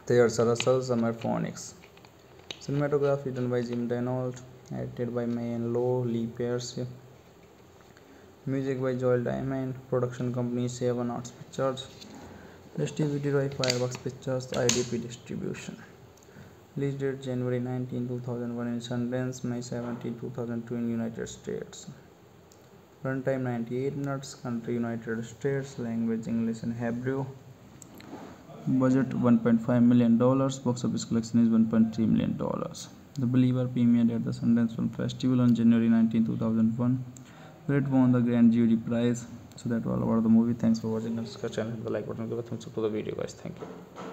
Theresa Russell, Summer Phoenix. Cinematography done by Jim Denault, edited by Mayin Lo, Lee Pierce, music by Joel Diamond, production company Seven Arts Pictures, distributed by Fireworks Pictures, IDP Distribution. Release date January 19, 2001 in Sundance, May 17, 2002 in United States. Runtime 98 minutes, country United States, language English and Hebrew. Budget $1.5 million, box office collection is $1.3 million. The Believer premiered at the Sundance Film Festival on January 19, 2001, where it won the Grand Jury Prize. So that was all about the movie. Thanks for watching. Subscribe channel, hit the like button, give a thumbs up to the video, guys. Thank you.